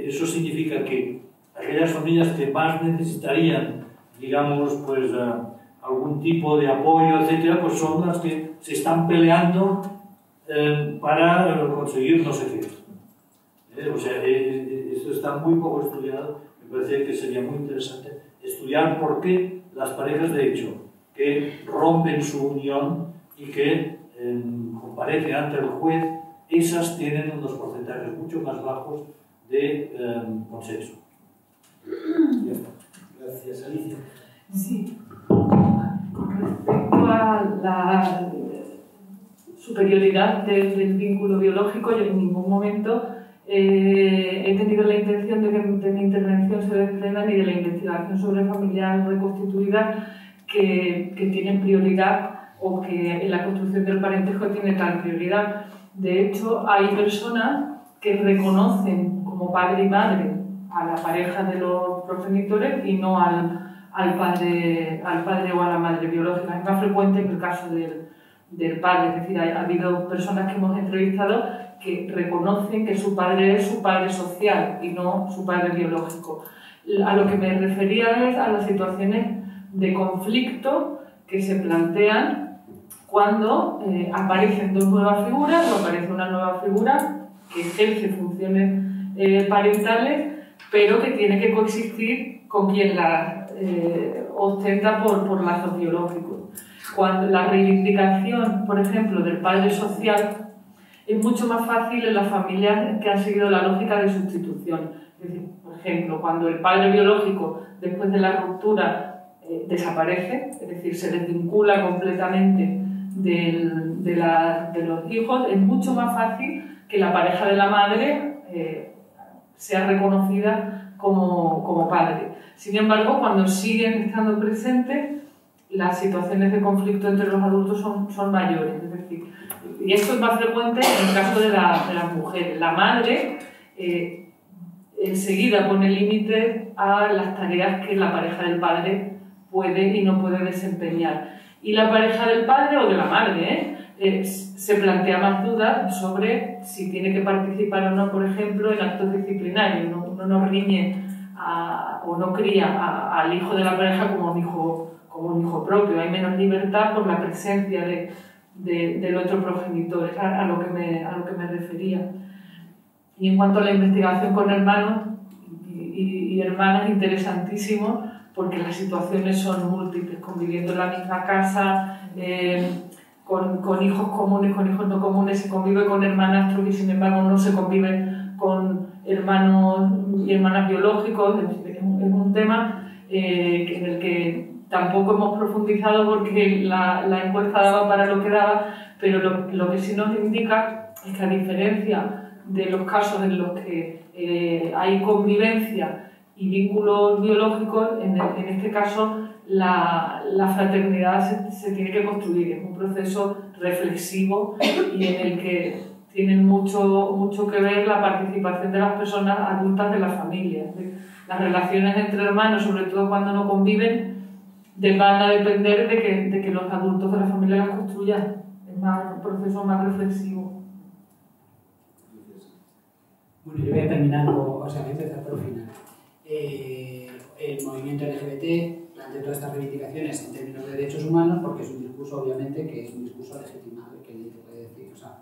uh, eso significa que aquellas familias que más necesitarían, digamos, pues uh, algún tipo de apoyo, etcétera, pues son las que se están peleando Eh, para conseguir no sé qué. Eh, o sea, eh, esto está muy poco estudiado. Me parece que sería muy interesante estudiar por qué las parejas de hecho que rompen su unión y que eh, comparecen ante el juez, esas tienen unos porcentajes mucho más bajos de eh, consenso. Gracias, Alicia. Sí. superioridad del, del vínculo biológico. Yo en ningún momento eh, he tenido la intención de que de mi intervención se desprenda ni de la investigación sobre familias reconstituidas que, que tienen prioridad o que en la construcción del parentesco tiene tal prioridad. De hecho, hay personas que reconocen como padre y madre a la pareja de los progenitores y no al, al, padre, al padre o a la madre biológica. Es más frecuente que el caso del, del padre, es decir, ha, ha habido personas que hemos entrevistado que reconocen que su padre es su padre social y no su padre biológico. A lo que me refería es a las situaciones de conflicto que se plantean cuando eh, aparecen dos nuevas figuras o aparece una nueva figura que ejerce funciones eh, parentales, pero que tiene que coexistir con quien la eh, ostenta por, por lazos biológicos. Cuando la reivindicación, por ejemplo, del padre social es mucho más fácil en las familias que han seguido la lógica de sustitución. Es decir, por ejemplo, cuando el padre biológico, después de la ruptura, eh, desaparece, es decir, se desvincula completamente Del, de, la, de los hijos, es mucho más fácil que la pareja de la madre eh, sea reconocida como, como padre. Sin embargo, cuando siguen estando presentes, las situaciones de conflicto entre los adultos son, son mayores. Es decir, y esto es más frecuente en el caso de, la, de las mujeres. La madre eh, enseguida pone límites a las tareas que la pareja del padre puede y no puede desempeñar. Y la pareja del padre o de la madre ¿eh? Eh, se plantea más dudas sobre si tiene que participar o no, por ejemplo, en actos disciplinarios. Uno, uno no riñe a, o no cría a, al hijo de la pareja como un hijo, como un hijo propio. Hay menos libertad por la presencia de, de, del otro progenitor. Es a, a, lo que me, a lo que me refería. Y en cuanto a la investigación con hermanos y, y, y hermanas, interesantísimo, porque las situaciones son múltiples, conviviendo en la misma casa, eh, con, con hijos comunes, con hijos no comunes, se convive con hermanastros y sin embargo no se convive con hermanos y hermanas biológicos. Es un, es un tema eh, en el que tampoco hemos profundizado porque la, la encuesta daba para lo que daba, pero lo, lo que sí nos indica es que a diferencia de los casos en los que eh, hay convivencia y vínculos biológicos, en, el, en este caso la, la fraternidad se, se tiene que construir, es un proceso reflexivo y en el que tienen mucho, mucho que ver la participación de las personas adultas de la familia. Las relaciones entre hermanos, sobre todo cuando no conviven, van a depender de que, de que los adultos de la familia las construyan, es más, un proceso más reflexivo. Bueno, yo voy a terminar, o sea, voy a empezar por el final. Eh, el movimiento L G B T plantea todas estas reivindicaciones en términos de derechos humanos porque es un discurso, obviamente, que es un discurso legitimado y que nadie te puede decir, o sea,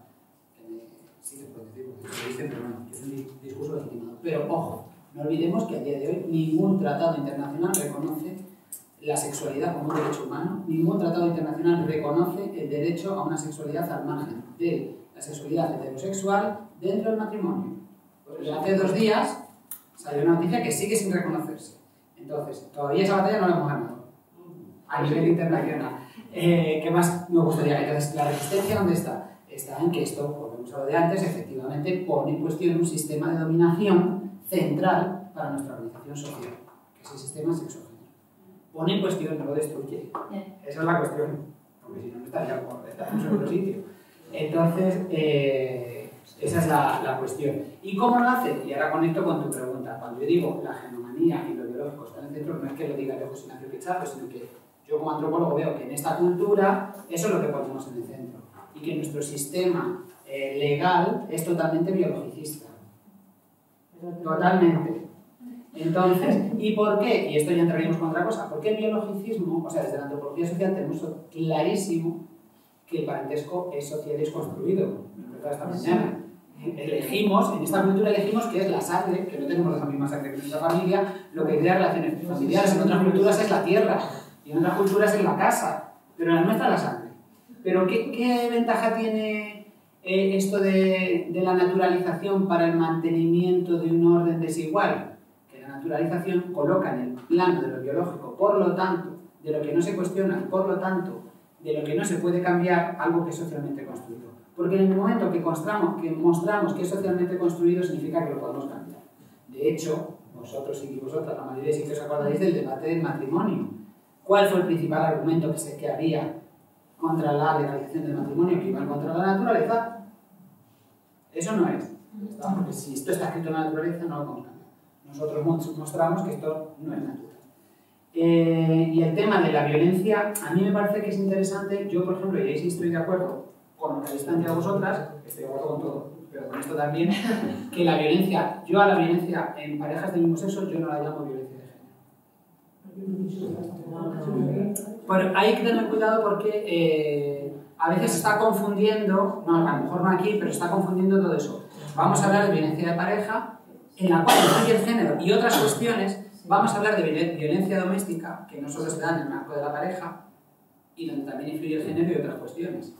que me, sí te puede decir porque te lo dicen, pero bueno, es un discurso legitimado. Pero ojo, no olvidemos que a día de hoy ningún tratado internacional reconoce la sexualidad como un derecho humano, ningún tratado internacional reconoce el derecho a una sexualidad al margen de la sexualidad heterosexual dentro del matrimonio. Porque hace dos días salió una noticia que sigue sin reconocerse. Entonces, todavía esa batalla no la hemos ganado a nivel internacional. Eh, ¿Qué más me gustaría? Entonces, ¿la resistencia dónde está? Está en que esto, volvemos a lo de antes, efectivamente pone en cuestión un sistema de dominación central para nuestra organización social, que es el sistema sexual. Pone en cuestión, no lo destruye. Esa es la cuestión, porque si no, no estaría en otro sitio. Entonces, eh, esa es la, la cuestión. ¿Y cómo lo hace? Y ahora conecto con tu pregunta. Cuando yo digo la genomanía y lo biológico están en el centro, no es que lo diga yo José Ignacio Pichardo, sino que yo como antropólogo veo que en esta cultura eso es lo que ponemos en el centro. Y que nuestro sistema eh, legal es totalmente biologicista. Totalmente. Entonces, ¿y por qué? Y esto ya entraríamos con otra cosa. ¿Por qué el biologicismo? O sea, desde la antropología social tenemos clarísimo que el parentesco es social y es construido. Lo esta mañana. Elegimos, en esta cultura elegimos que es la sangre, que no tenemos la misma sangre que nuestra familia, lo que crea relaciones familiares. En otras culturas es la tierra, y en otras culturas es la casa, pero en la nuestra es la sangre. Pero ¿qué, qué ventaja tiene eh, esto de, de la naturalización para el mantenimiento de un orden desigual? Que la naturalización coloca en el plano de lo biológico, por lo tanto, de lo que no se cuestiona, por lo tanto, de lo que no se puede cambiar algo que es socialmente construido. Porque en el momento que, constamos, que mostramos que es socialmente construido, significa que lo podemos cambiar. De hecho, vosotros y vosotras, la mayoría sí que os acordáis del debate del matrimonio. ¿Cuál fue el principal argumento que, se, que había contra la legalización del matrimonio, que iba contra la naturaleza? Eso no es. ¿Está? Porque si esto está escrito en la naturaleza, no lo podemos cambiar. Nosotros mostramos que esto no es natural. Eh, y el tema de la violencia, a mí me parece que es interesante. Yo, por ejemplo, y ahí sí estoy de acuerdo con lo que habéis planteado vosotras, estoy de acuerdo con todo, pero con esto también, que la violencia, yo a la violencia en parejas del mismo sexo, yo no la llamo violencia de género. Pero hay que tener cuidado porque eh, a veces se está confundiendo, no, a lo mejor no aquí, pero está confundiendo todo eso. Vamos a hablar de violencia de pareja, en la cual incluye el género y otras cuestiones. Vamos a hablar de violencia doméstica, que no solo se da en el marco de la pareja, y donde también influye el género y otras cuestiones.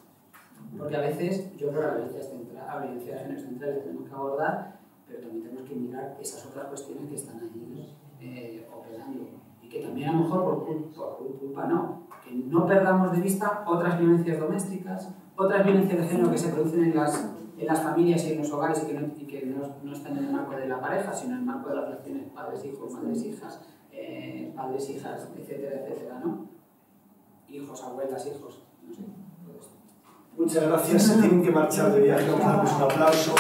Porque a veces, yo creo que la violencia central, la violencia de género central la tenemos que abordar, pero también tenemos que mirar esas otras cuestiones que están allí eh, operando. Y que también a lo mejor, por culpa, por culpa no, que no perdamos de vista otras violencias domésticas, otras violencias de género que se producen en las, en las familias y en los hogares y que, no, y que no, no están en el marco de la pareja, sino en el marco de las relaciones padres-hijos, madres-hijas, eh, padres-hijas, etcétera, etcétera, ¿no? Hijos, abuelas, hijos, no sé. Muchas gracias, se tienen que marchar de viaje. Un aplauso.